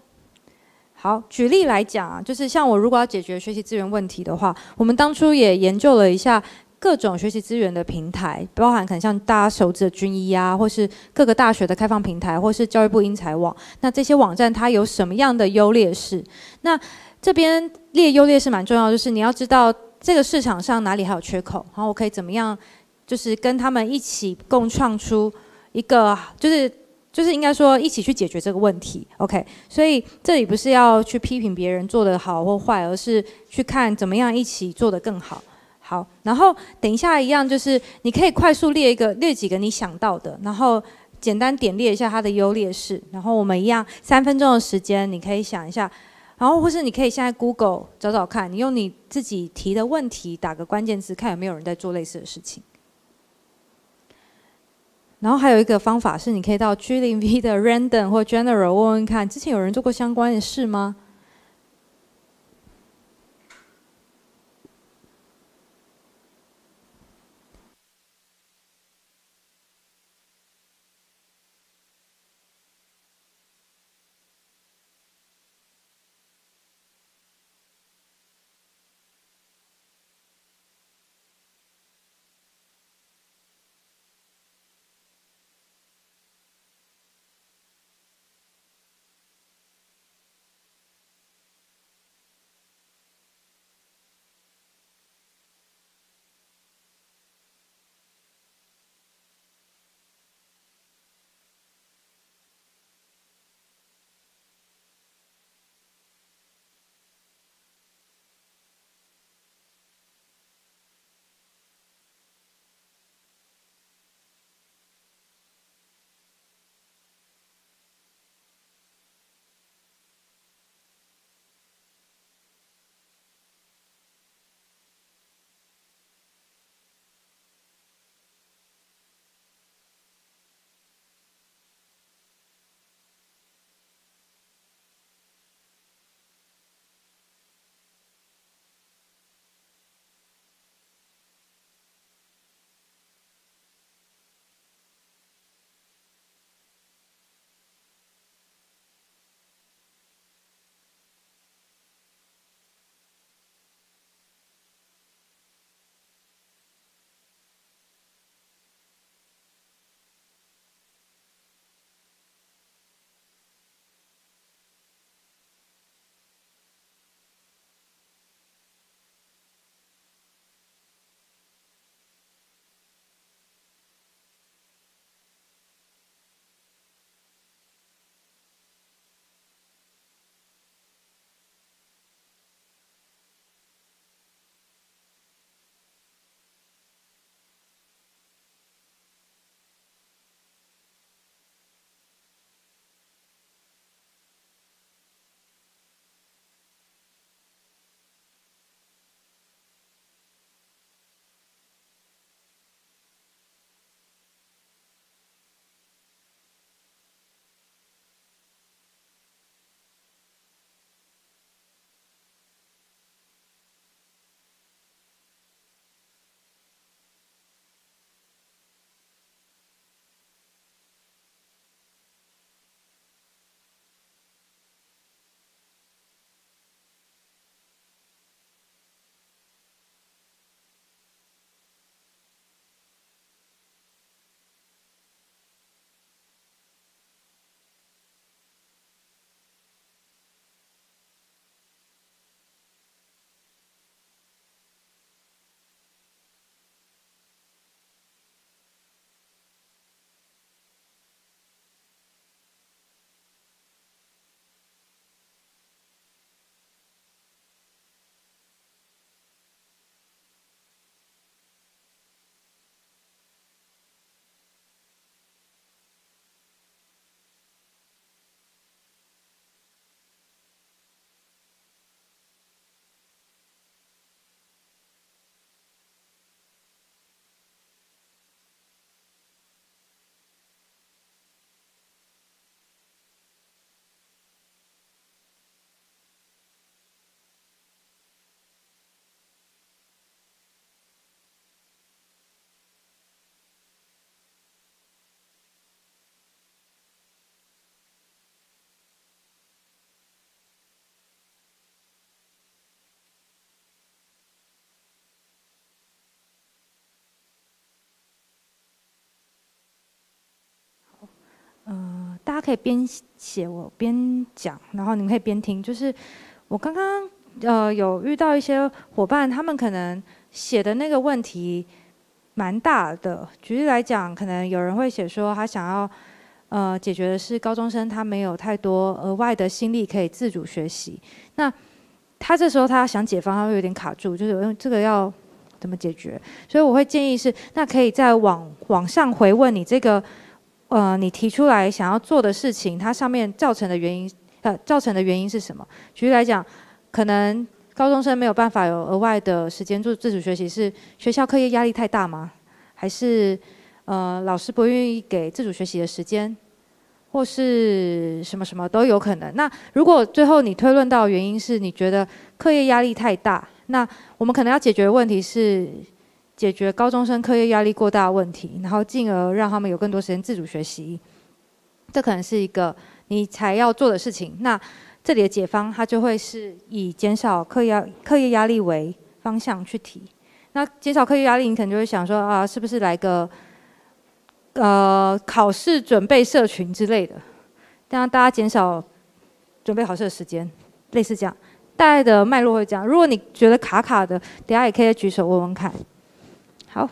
好，举例来讲啊，就是像我如果要解决学习资源问题的话，我们当初也研究了一下各种学习资源的平台，包含可能像大家熟知的均一啊，或是各个大学的开放平台，或是教育部英才网。那这些网站它有什么样的优劣势？那 这边列优劣势蛮重要，就是你要知道这个市场上哪里还有缺口，然后我可以怎么样，就是跟他们一起共创出一个，就是就是应该说一起去解决这个问题。OK， 所以这里不是要去批评别人做得好或坏，而是去看怎么样一起做得更好。好，然后等一下一样就是你可以快速列一个列几个你想到的，然后简单点列一下它的优劣势，然后我们一样三分钟的时间，你可以想一下。 然后，或是你可以现在 Google 找找看，你用你自己提的问题打个关键字，看有没有人在做类似的事情。然后还有一个方法是，你可以到 G 零 V 的 Random 或 General 问问看，之前有人做过相关的事吗？可以边写我边讲，然后你们可以边听。就是我刚刚呃有遇到一些伙伴，他们可能写的那个问题蛮大的。举例来讲，可能有人会写说他想要呃解决的是高中生他没有太多额外的心力可以自主学习，那他这时候他想解放，他会有点卡住，就是用这个要。 怎么解决？所以我会建议是，那可以再往往上回问你这个，呃，你提出来想要做的事情，它上面造成的原因，呃，造成的原因是什么？举例来讲，可能高中生没有办法有额外的时间做自主学习，是学校课业压力太大吗？还是呃老师不愿意给自主学习的时间，或是什么什么都有可能？那如果最后你推论到原因是你觉得课业压力太大。 那我们可能要解决的问题是解决高中生课业压力过大的问题，然后进而让他们有更多时间自主学习。这可能是一个你才要做的事情。那这里的解方，它就会是以减少课业课业压力为方向去提。那减少课业压力，你可能就会想说啊，是不是来个呃考试准备社群之类的，让大家减少准备考试的时间，类似这样。 大概的脉络会这样。如果你觉得卡卡的，等下也可以举手问问看。好，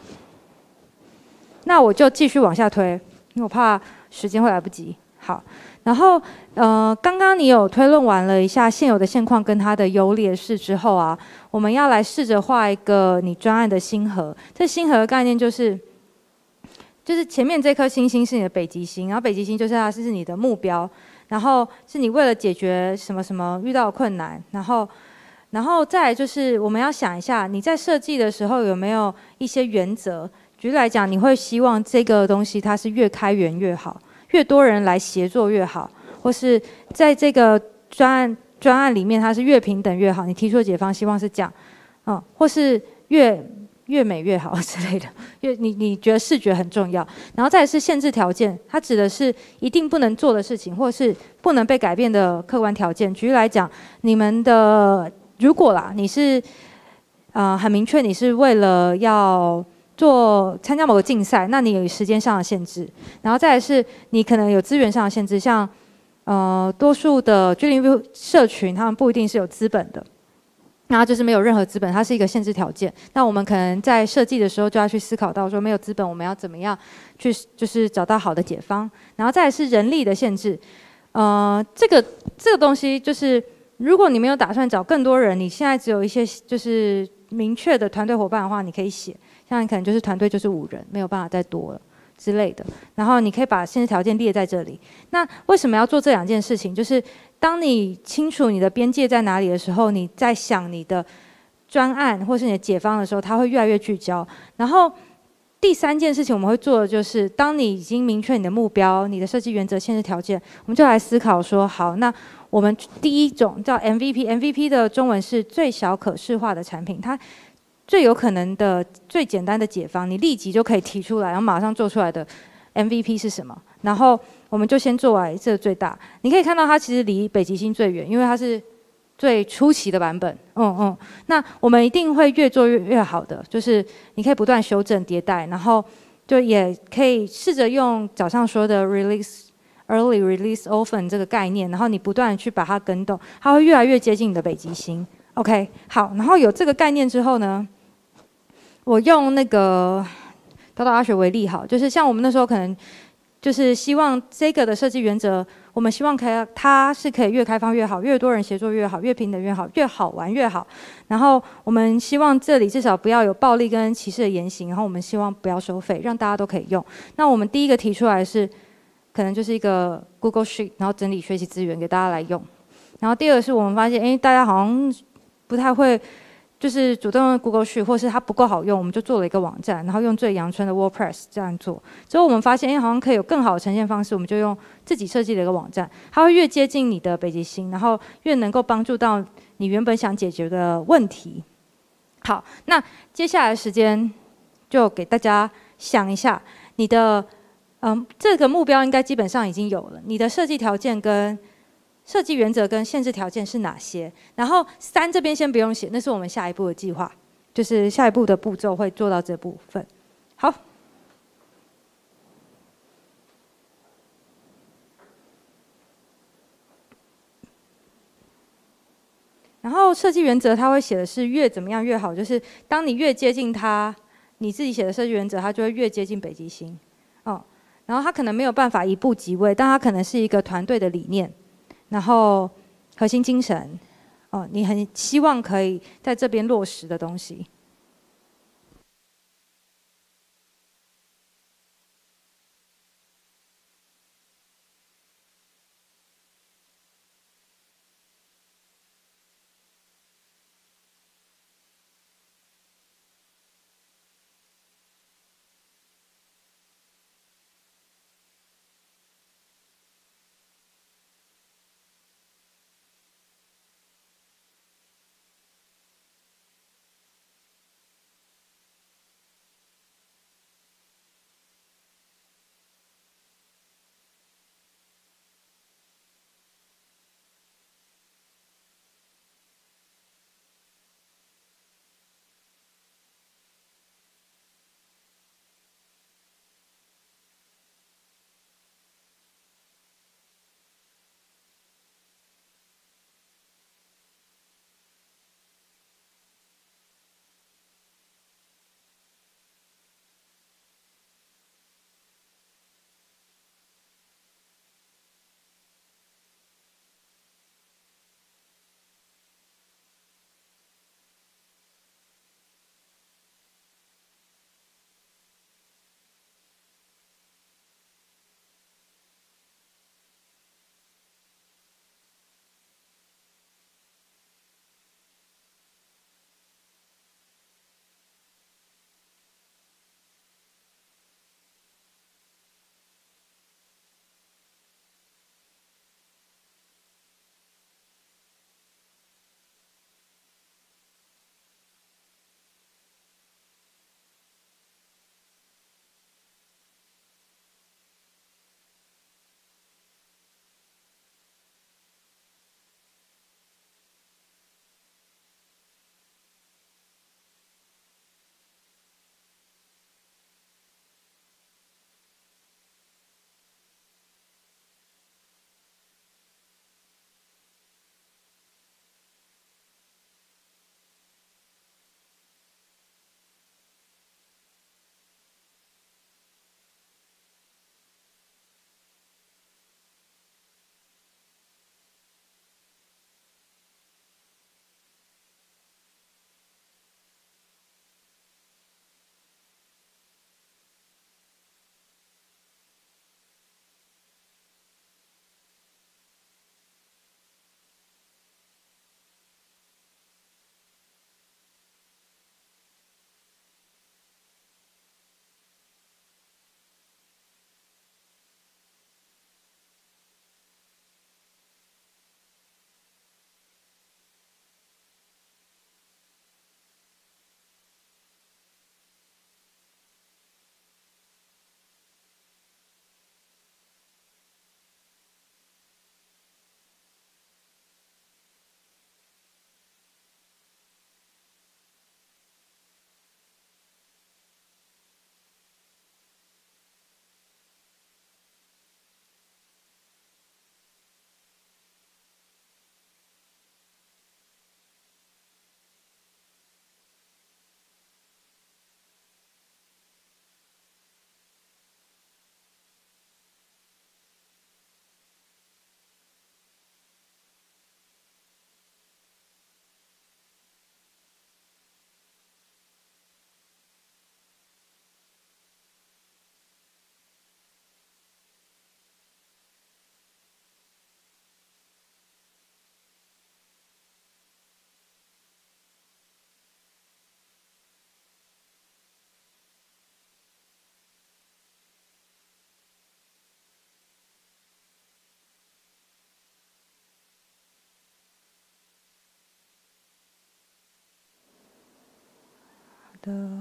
那我就继续往下推，因为我怕时间会来不及。好，然后呃，刚刚你有推论完了一下现有的现况跟它的优劣势之后啊，我们要来试着画一个你专案的星河。这星河的概念就是，就是前面这颗星星是你的北极星，然后北极星就是它是你的目标。 然后是你为了解决什么什么遇到的困难，然后，然后再来就是我们要想一下，你在设计的时候有没有一些原则？举例来讲，你会希望这个东西它是越开源越好，越多人来协作越好，或是在这个专案专案里面它是越平等越好。你提出的解方希望是这样，嗯，或是越越美越好之类的。越你你觉得视觉很重要，然后再来是限制条件，它指的是一定不能做的事情，或是不能被改变的客观条件。举例来讲，你们的如果啦，你是呃很明确你是为了要做参加某个竞赛，那你有时间上的限制，然后再来是你可能有资源上的限制，像呃多数的居民社群，他们不一定是有资本的。 那就是没有任何资本，它是一个限制条件。那我们可能在设计的时候就要去思考到，说没有资本，我们要怎么样去，就是找到好的解方。然后再来是人力的限制，呃，这个这个东西就是，如果你没有打算找更多人，你现在只有一些就是明确的团队伙伴的话，你可以写，像你可能就是团队就是五人，没有办法再多了之类的。然后你可以把限制条件列在这里。那为什么要做这两件事情？就是。 当你清楚你的边界在哪里的时候，你在想你的专案或是你的解方的时候，它会越来越聚焦。然后第三件事情我们会做的就是，当你已经明确你的目标、你的设计原则、限制条件，我们就来思考说：好，那我们第一种叫 M V P，M V P 的中文是最小可视化的产品，它最有可能的、最简单的解方，你立即就可以提出来，然后马上做出来的 M V P 是什么？然后。 我们就先做完这个最大，你可以看到它其实离北极星最远，因为它是最初期的版本。嗯嗯，那我们一定会越做越越好的，就是你可以不断修正迭代，然后就也可以试着用早上说的 release early release often 这个概念，然后你不断去把它跟动，它会越来越接近你的北极星。OK， 好，然后有这个概念之后呢，我用那个导导大学为例，好，就是像我们那时候可能。 就是希望这个的设计原则，我们希望开它是可以越开放越好，越多人协作越好，越平等越好，越好玩越好。然后我们希望这里至少不要有暴力跟歧视的言行，然后我们希望不要收费，让大家都可以用。那我们第一个提出来是，可能就是一个 Google Sheet， 然后整理学习资源给大家来用。然后第二个是我们发现，哎，大家好像不太会。 就是主动用 Google Sheet， 或是它不够好用，我们就做了一个网站，然后用最阳春的 WordPress 这样做。之后我们发现，哎，好像可以有更好的呈现方式，我们就用自己设计的一个网站。它会越接近你的北极星，然后越能够帮助到你原本想解决的问题。好，那接下来时间就给大家想一下，你的嗯这个目标应该基本上已经有了，你的设计条件跟。 设计原则跟限制条件是哪些？然后三这边先不用写，那是我们下一步的计划，就是下一步的步骤会做到这部分。好，然后设计原则它会写的是越怎么样越好，就是当你越接近它，你自己写的设计原则它就会越接近北极星，哦。然后它可能没有办法一步即位，但它可能是一个团队的理念，然后核心精神，哦，你很希望可以在这边落实的东西。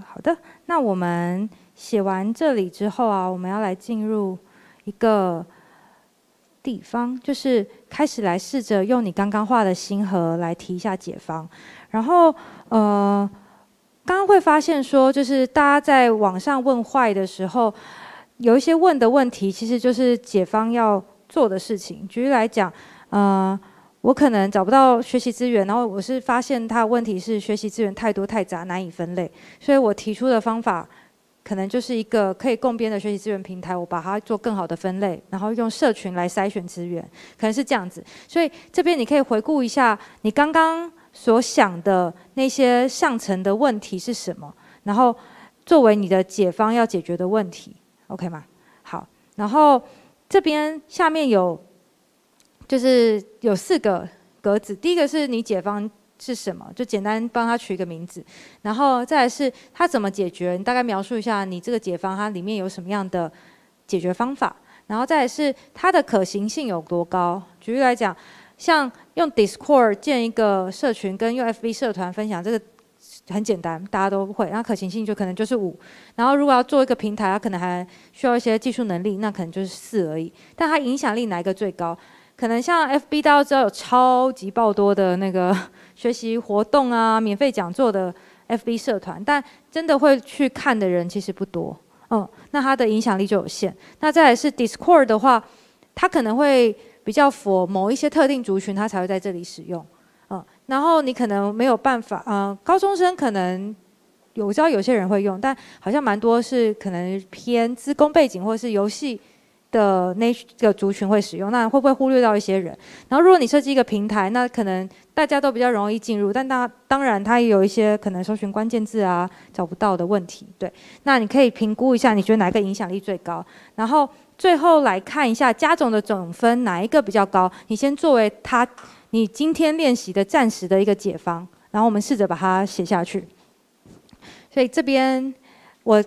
好的，那我们写完这里之后啊，我们要来进入一个地方，就是开始来试着用你刚刚画的星河来提一下解方。然后呃，刚刚会发现说，就是大家在网上问坏的时候，有一些问的问题，其实就是解方要做的事情。举例来讲，呃，我可能找不到学习资源，然后我是发现它的问题是学习资源太多太杂，难以分类，所以我提出的方法可能就是一个可以共编的学习资源平台，我把它做更好的分类，然后用社群来筛选资源，可能是这样子。所以这边你可以回顾一下你刚刚所想的那些上层的问题是什么，然后作为你的解方要解决的问题 ，OK 吗？好，然后这边下面有。 就是有四个格子，第一个是你解方是什么，就简单帮他取一个名字，然后再来是他怎么解决，你大概描述一下你这个解方它里面有什么样的解决方法，然后再来是它的可行性有多高。举例来讲，像用 Discord 建一个社群跟用 F B 社团分享，这个很简单，大家都会，然后可行性就可能就是五，然后如果要做一个平台，它可能还需要一些技术能力，那可能就是四而已。但它影响力哪一个最高？ 可能像 F B 大家知道有超级爆多的那个学习活动啊、免费讲座的 F B 社团，但真的会去看的人其实不多，嗯，那它的影响力就有限。那再来是 Discord 的话，它可能会比较for某一些特定族群，它才会在这里使用，嗯，然后你可能没有办法，嗯，高中生可能。 我知道有些人会用，但好像蛮多是可能偏资工背景或是游戏。 的那个族群会使用，那会不会忽略到一些人？然后，如果你设计一个平台，那可能大家都比较容易进入，但当当然它也有一些可能搜寻关键字啊找不到的问题。对，那你可以评估一下，你觉得哪个影响力最高？然后最后来看一下加总的总分哪一个比较高？你先作为它你今天练习的暂时的一个解方，然后我们试着把它写下去。所以这边我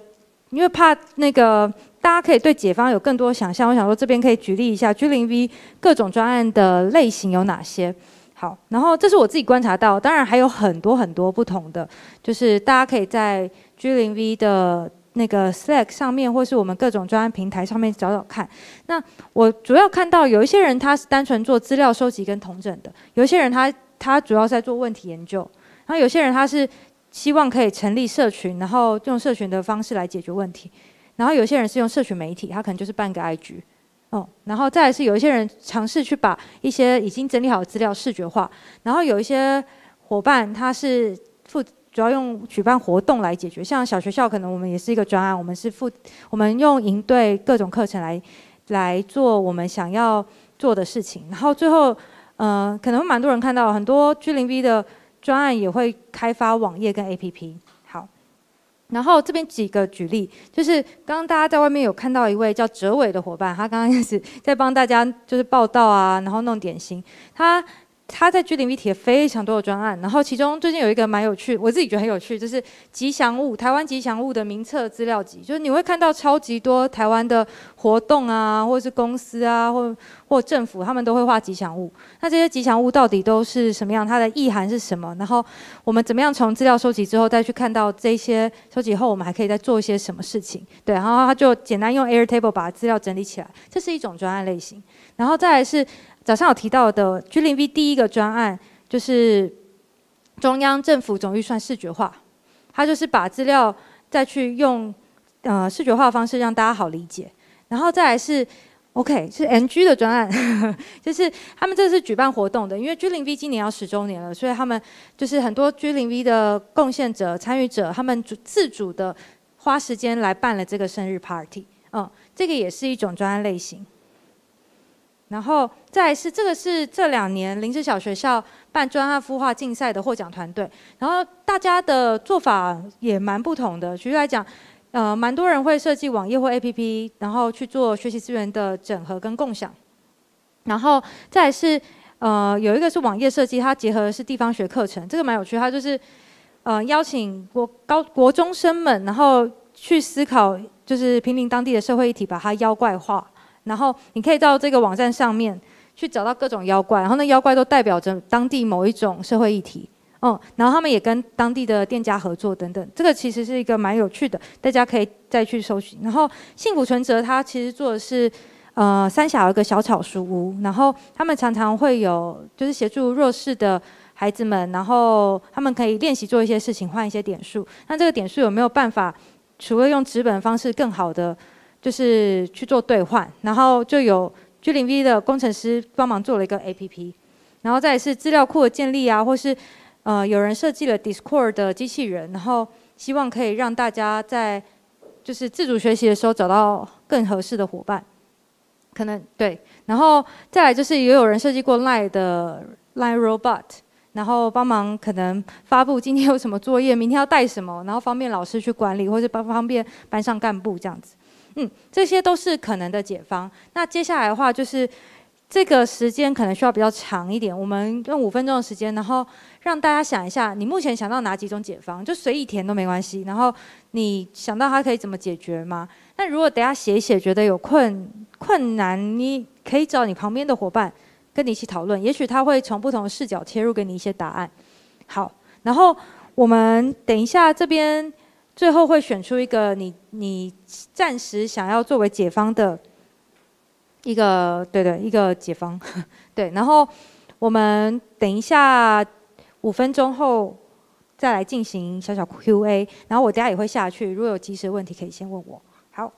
因为怕那个。 大家可以对解方有更多想象。我想说，这边可以举例一下 G 零 V 各种专案的类型有哪些。好，然后这是我自己观察到，当然还有很多很多不同的，就是大家可以在 G 零 V 的那个 Slack 上面，或是我们各种专案平台上面找找看。那我主要看到有一些人他是单纯做资料收集跟统整的，有一些人他他主要是在做问题研究，然后有些人他是希望可以成立社群，然后用社群的方式来解决问题。 然后有些人是用社群媒体，他可能就是办个 I G， 哦，然后再来是有一些人尝试去把一些已经整理好的资料视觉化，然后有一些伙伴他是负主要用举办活动来解决，像小学校可能我们也是一个专案，我们是负我们用营队各种课程来来做我们想要做的事情，然后最后呃可能蛮多人看到很多 G 零 V 的专案也会开发网页跟 A P P。 然后这边几个举例，就是刚刚大家在外面有看到一位叫哲伟的伙伴，他刚开始在帮大家就是报道啊，然后弄点心。他他在G 零 V 提了非常多的专案，然后其中最近有一个蛮有趣，我自己觉得很有趣，就是吉祥物台湾吉祥物的名册资料集，就是你会看到超级多台湾的活动啊，或是公司啊，或或政府他们都会画吉祥物。那这些吉祥物到底都是什么样？它的意涵是什么？然后我们怎么样从资料收集之后再去看到这些收集后，我们还可以再做一些什么事情？对，然后他就简单用 Airtable 把资料整理起来，这是一种专案类型。然后再来是。 早上有提到的 G 零 V 第一个专案就是中央政府总预算视觉化，它就是把资料再去用呃视觉化的方式让大家好理解。然后再来是 OK 是 N G 的专案，就是他们这是举办活动的，因为 G 零 V 今年要十周年了，所以他们就是很多 G 零 V 的贡献者、参与者，他们自主的花时间来办了这个生日 party， 嗯，这个也是一种专案类型。 然后再来是这个是这两年林芝小学校办专案孵化竞赛的获奖团队，然后大家的做法也蛮不同的。举例来讲，呃，蛮多人会设计网页或 A P P， 然后去做学习资源的整合跟共享。然后再来是呃有一个是网页设计，它结合的是地方学课程，这个蛮有趣，它就是呃邀请国高国中生们，然后去思考就是平林当地的社会议题，把它妖怪化。 然后你可以到这个网站上面去找到各种妖怪，然后那妖怪都代表着当地某一种社会议题，嗯，然后他们也跟当地的店家合作等等，这个其实是一个蛮有趣的，大家可以再去搜寻。然后幸福存折它其实做的是，呃，三峡有一个小草书屋，然后他们常常会有就是协助弱势的孩子们，然后他们可以练习做一些事情，换一些点数。那这个点数有没有办法，除了用纸本方式更好的？ 就是去做兑换，然后就有G 零 V 的工程师帮忙做了一个 A P P，然后再来是资料库的建立啊，或是呃有人设计了 Discord 的机器人，然后希望可以让大家在就是自主学习的时候找到更合适的伙伴，可能对。然后再来就是也有人设计过 LINE 的 LINE Robot， 然后帮忙可能发布今天有什么作业，明天要带什么，然后方便老师去管理，或是方方便班上干部这样子。 嗯，这些都是可能的解方。那接下来的话，就是这个时间可能需要比较长一点，我们用五分钟的时间，然后让大家想一下，你目前想到哪几种解方，就随意填都没关系。然后你想到它可以怎么解决吗？那如果等下写一写觉得有困困难，你可以找你旁边的伙伴跟你一起讨论，也许他会从不同的视角切入给你一些答案。好，然后我们等一下这边。 最后会选出一个你你暂时想要作为解方的一个对对一个解方对，然后我们等一下五分钟后再来进行小小 Q A， 然后我等下也会下去，如果有及时问题可以先问我。好。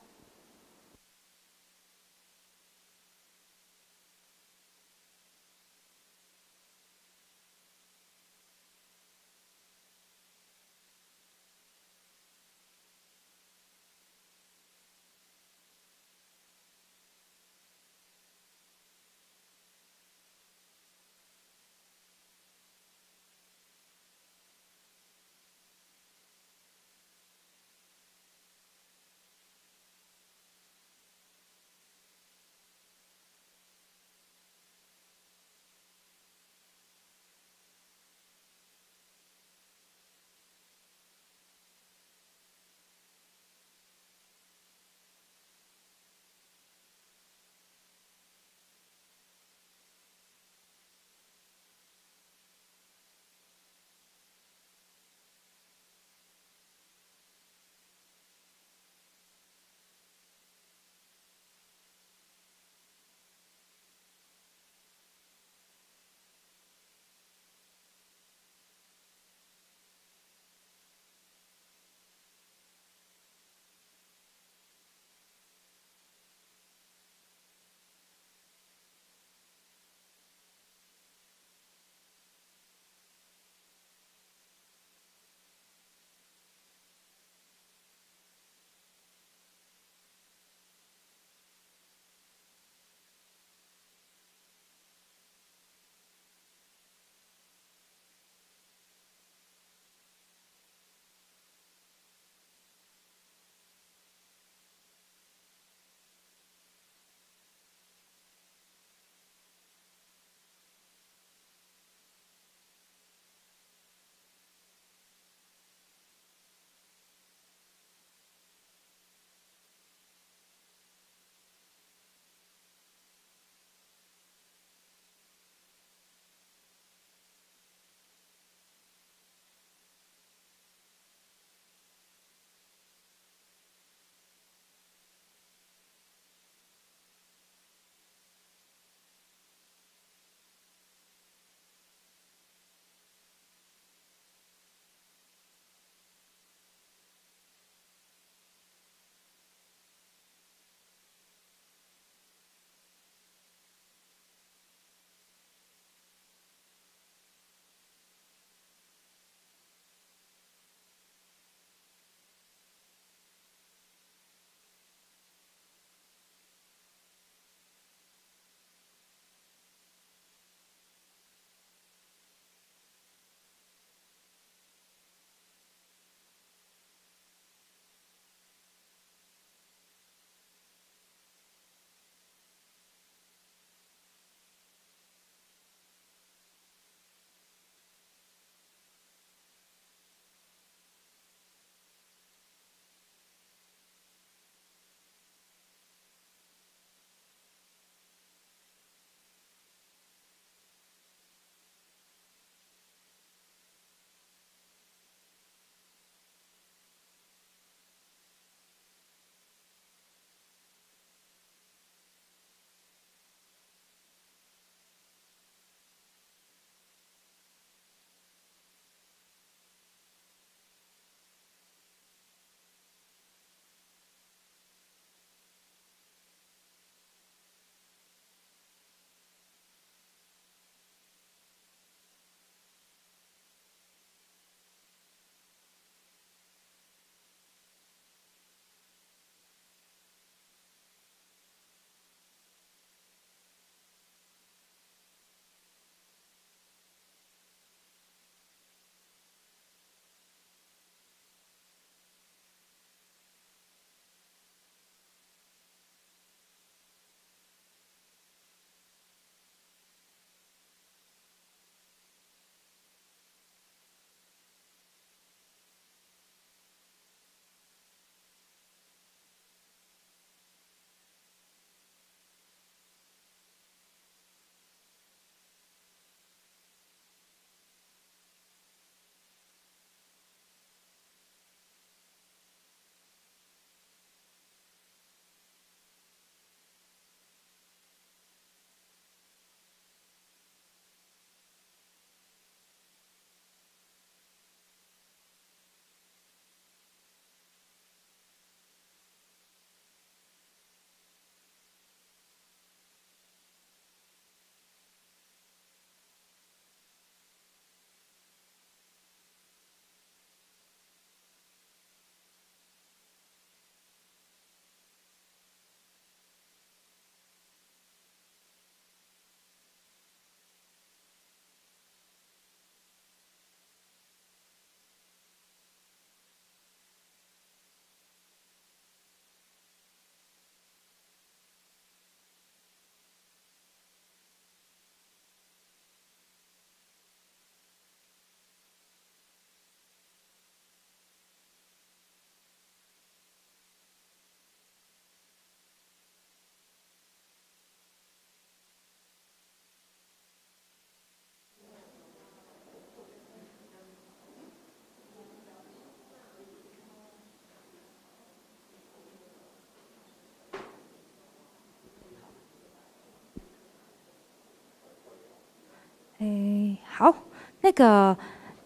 好，那个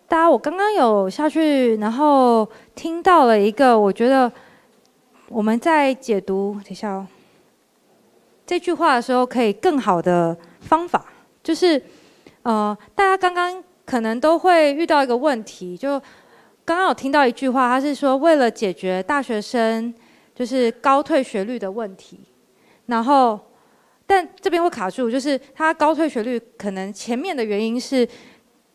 大家，我刚刚有下去，然后听到了一个，我觉得我们在解读等一下哦这句话的时候，可以更好的方法就是，呃，大家刚刚可能都会遇到一个问题，就刚刚有听到一句话，他是说为了解决大学生就是高退学率的问题，然后。 但这边会卡住，就是他高退学率可能前面的原因是，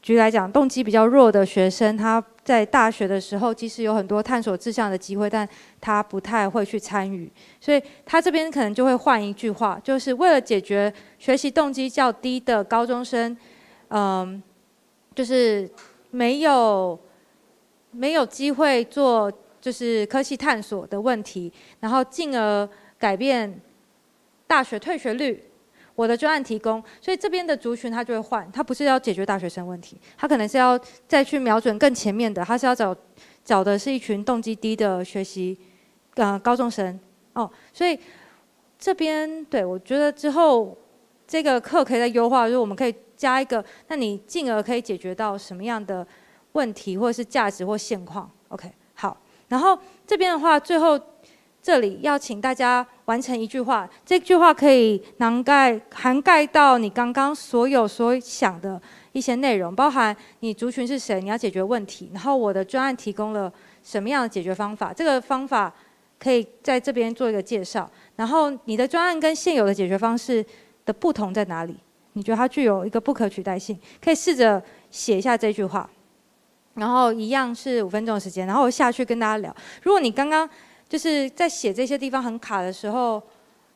举例来讲，动机比较弱的学生，他在大学的时候即使有很多探索志向的机会，但他不太会去参与，所以他这边可能就会换一句话，就是为了解决学习动机较低的高中生，嗯，就是没有没有机会做就是科系探索的问题，然后进而改变。 大学退学率，我的专案提供，所以这边的族群他就会换，他不是要解决大学生问题，他可能是要再去瞄准更前面的，他是要找找的是一群动机低的学习，呃，高中生哦，所以这边对我觉得之后这个课可以再优化，就是我们可以加一个，那你进而可以解决到什么样的问题，或者是价值或现况 ？OK， 好，然后这边的话，最后。 这里要请大家完成一句话，这句话可以涵盖涵盖到你刚刚所有所想的一些内容，包含你族群是谁，你要解决问题，然后我的专案提供了什么样的解决方法，这个方法可以在这边做一个介绍。然后你的专案跟现有的解决方式的不同在哪里？你觉得它具有一个不可取代性，可以试着写一下这句话。然后一样是五分钟的时间，然后我下去跟大家聊。如果你刚刚 就是在写这些地方很卡的时候，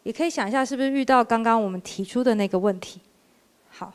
也可以想一下是不是遇到刚刚我们提出的那个问题。好，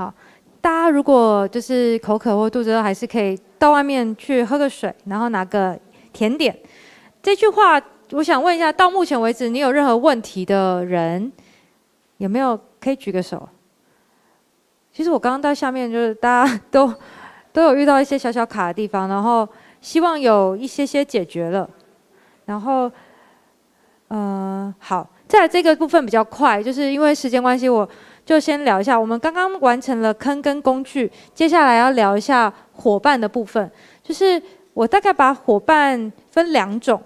好，大家如果就是口渴或肚子饿，还是可以到外面去喝个水，然后拿个甜点。这句话，我想问一下，到目前为止，你有任何问题的人有没有可以举个手？其实我刚刚到下面，就是大家都都有遇到一些小小卡的地方，然后希望有一些些解决了，然后。 呃，好，再来这个部分比较快，就是因为时间关系，我就先聊一下。我们刚刚完成了坑跟工具，接下来要聊一下伙伴的部分。就是我大概把伙伴分两种，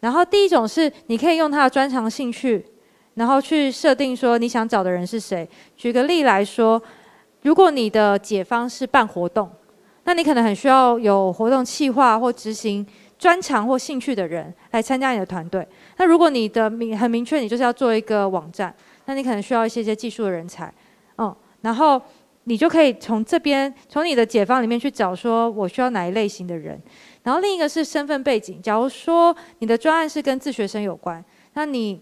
然后第一种是你可以用他的专长兴趣，然后去设定说你想找的人是谁。举个例来说，如果你的解方是办活动，那你可能很需要有活动企划或执行。 专长或兴趣的人来参加你的团队。那如果你的明很明确，你就是要做一个网站，那你可能需要一些些技术的人才，嗯，然后你就可以从这边从你的解方里面去找，说我需要哪一类型的人。然后另一个是身份背景，假如说你的专案是跟自学生有关，那你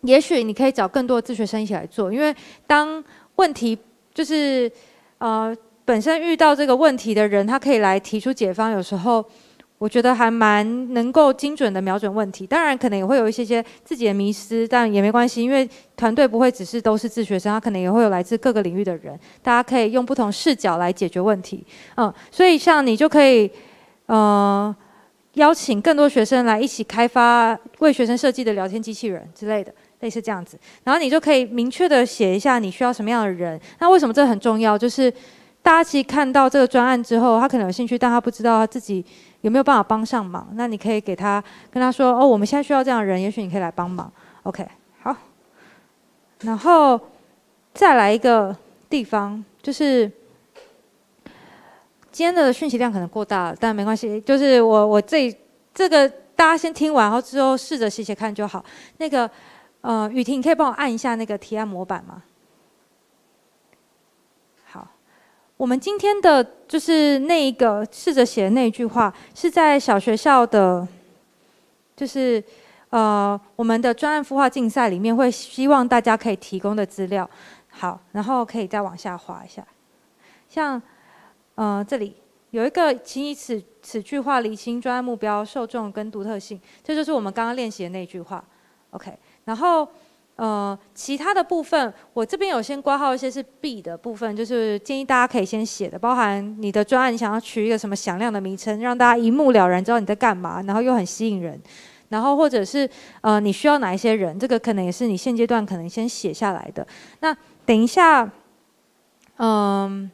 也许你可以找更多的自学生一起来做，因为当问题就是呃本身遇到这个问题的人，他可以来提出解方，有时候。 我觉得还蛮能够精准的瞄准问题，当然可能也会有一些些自己的迷失，但也没关系，因为团队不会只是都是自学生，他可能也会有来自各个领域的人，大家可以用不同视角来解决问题，嗯，所以像你就可以，呃，邀请更多学生来一起开发为学生设计的聊天机器人之类的，类似这样子，然后你就可以明确的写一下你需要什么样的人，那为什么这很重要？就是大家其实看到这个专案之后，他可能有兴趣，但他不知道他自己。 有没有办法帮上忙？那你可以给他跟他说哦，我们现在需要这样的人，也许你可以来帮忙。OK， 好。然后再来一个地方，就是今天的讯息量可能过大了，但没关系，就是我我自己这个大家先听完，然后之后试着写写看就好。那个呃，雨婷，你可以帮我按一下那个提案模板吗？好，我们今天的。 就是那一个试着写的那一句话，是在小学校的，就是呃我们的专案孵化竞赛里面会希望大家可以提供的资料。好，然后可以再往下滑一下，像呃这里有一个，请以此此句话厘清专案目标、受众跟独特性，这就是我们刚刚练习的那句话。OK， 然后。 呃，其他的部分我这边有先括号一些是 B 的部分，就是建议大家可以先写的，包含你的专案，你想要取一个什么响亮的名称，让大家一目了然知道你在干嘛，然后又很吸引人，然后或者是呃你需要哪一些人，这个可能也是你现阶段可能先写下来的。那等一下，嗯、呃，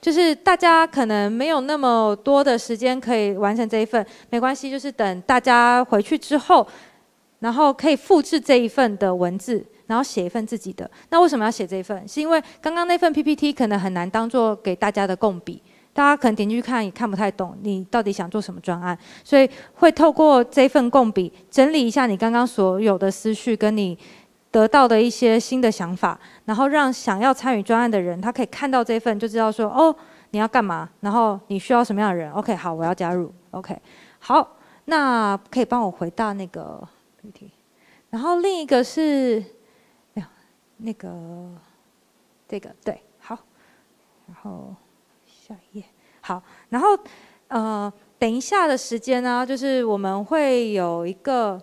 就是大家可能没有那么多的时间可以完成这一份，没关系，就是等大家回去之后。 然后可以复制这一份的文字，然后写一份自己的。那为什么要写这一份？是因为刚刚那份 P P T 可能很难当做给大家的共笔，大家可能点进去看也看不太懂你到底想做什么专案，所以会透过这份共笔整理一下你刚刚所有的思绪，跟你得到的一些新的想法，然后让想要参与专案的人，他可以看到这份就知道说哦你要干嘛，然后你需要什么样的人。OK， 好，我要加入。OK， 好，那可以帮我回到那个。 然后另一个是，那个，这个对，好，然后下一页，好，然后呃，等一下的时间呢、啊，就是我们会有一个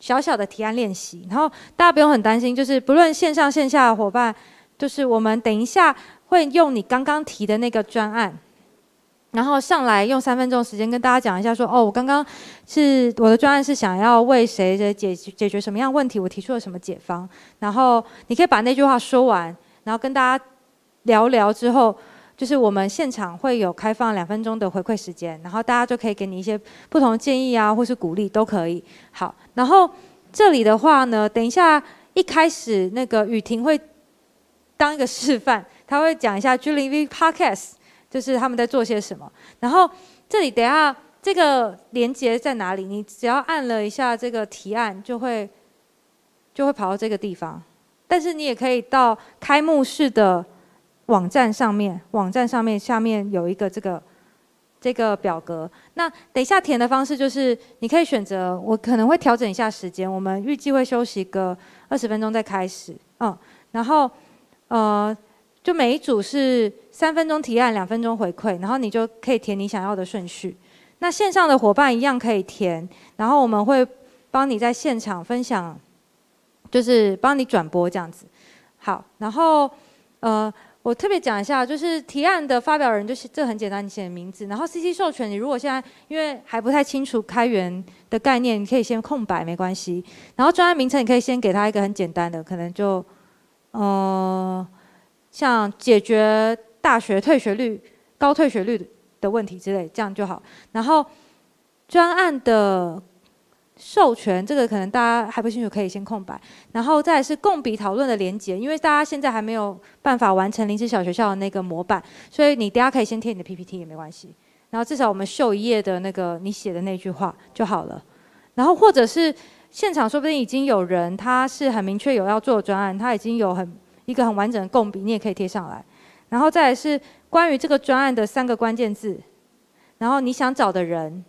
小小的提案练习，然后大家不用很担心，就是不论线上线下的伙伴，就是我们等一下会用你刚刚提的那个专案。 然后上来用三分钟时间跟大家讲一下说，说哦，我刚刚是我的专案是想要为谁的解解决什么样问题，我提出了什么解方。然后你可以把那句话说完，然后跟大家聊聊之后，就是我们现场会有开放两分钟的回馈时间，然后大家就可以给你一些不同的建议啊，或是鼓励都可以。好，然后这里的话呢，等一下一开始那个雨婷会当一个示范，她会讲一下 Julie V Podcast。 就是他们在做些什么，然后这里等一下这个连接在哪里？你只要按了一下这个提案，就会就会跑到这个地方。但是你也可以到开幕式的网站上面，网站上面下面有一个这个这个表格。那等一下填的方式就是你可以选择，我可能会调整一下时间，我们预计会休息个二十分钟再开始，嗯，然后呃。就每一组是三分钟提案，两分钟回馈，然后你就可以填你想要的顺序。那线上的伙伴一样可以填，然后我们会帮你在现场分享，就是帮你转播这样子。好，然后呃。 我特别讲一下，就是提案的发表人，就是这很简单，你写名字，然后 C C 授权，你如果现在因为还不太清楚开源的概念，你可以先空白没关系。然后专案名称你可以先给他一个很简单的，可能就呃像解决大学退学率、高退学率的问题之类，这样就好。然后专案的授权这个可能大家还不清楚，可以先空白。然后再来是共笔讨论的连结，因为大家现在还没有办法完成林芝小学校的那个模板，所以你等下可以先贴你的 P P T 也没关系。然后至少我们秀一页的那个你写的那句话就好了。然后或者是现场说不定已经有人他是很明确有要做的专案，他已经有很一个很完整的共笔，你也可以贴上来。然后再来是关于这个专案的三个关键字，然后你想找的人。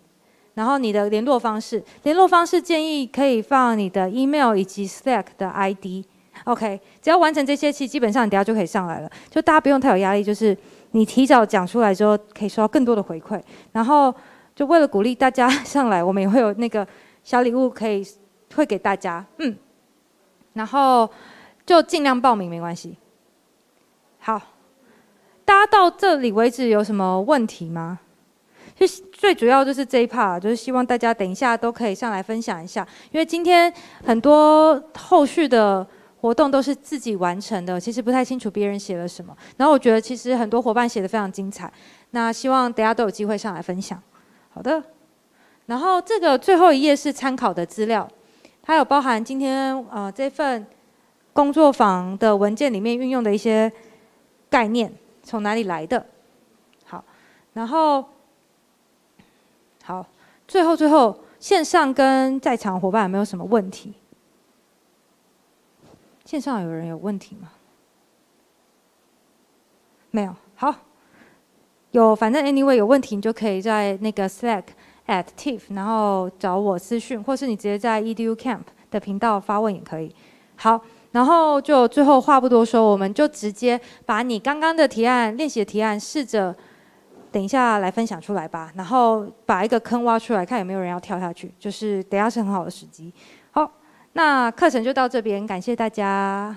然后你的联络方式，联络方式建议可以放你的 email 以及 Slack 的 I D。OK， 只要完成这些，其实基本上你等下就可以上来了。就大家不用太有压力，就是你提早讲出来之后，可以收到更多的回馈。然后就为了鼓励大家上来，我们也会有那个小礼物可以会给大家，嗯。然后就尽量报名没关系。好，大家到这里为止有什么问题吗？ 就最主要就是这一 part， 就是希望大家等一下都可以上来分享一下，因为今天很多后续的活动都是自己完成的，其实不太清楚别人写了什么。然后我觉得其实很多伙伴写得非常精彩，那希望大家都有机会上来分享。好的，然后这个最后一页是参考的资料，它有包含今天呃这份工作坊的文件里面运用的一些概念，从哪里来的。好，然后。 好，最后最后，线上跟在场伙伴有没有什么问题？线上有人有问题吗？没有。好，有，反正 anyway 有问题你就可以在那个 Slack at Tiff， 然后找我私讯，或是你直接在 E D U Camp 的频道发问也可以。好，然后就最后话不多说，我们就直接把你刚刚的提案、练习的提案试着。 等一下来分享出来吧，然后把一个坑挖出来，看有没有人要跳下去。就是等一下是很好的时机。好，那课程就到这边，感谢大家。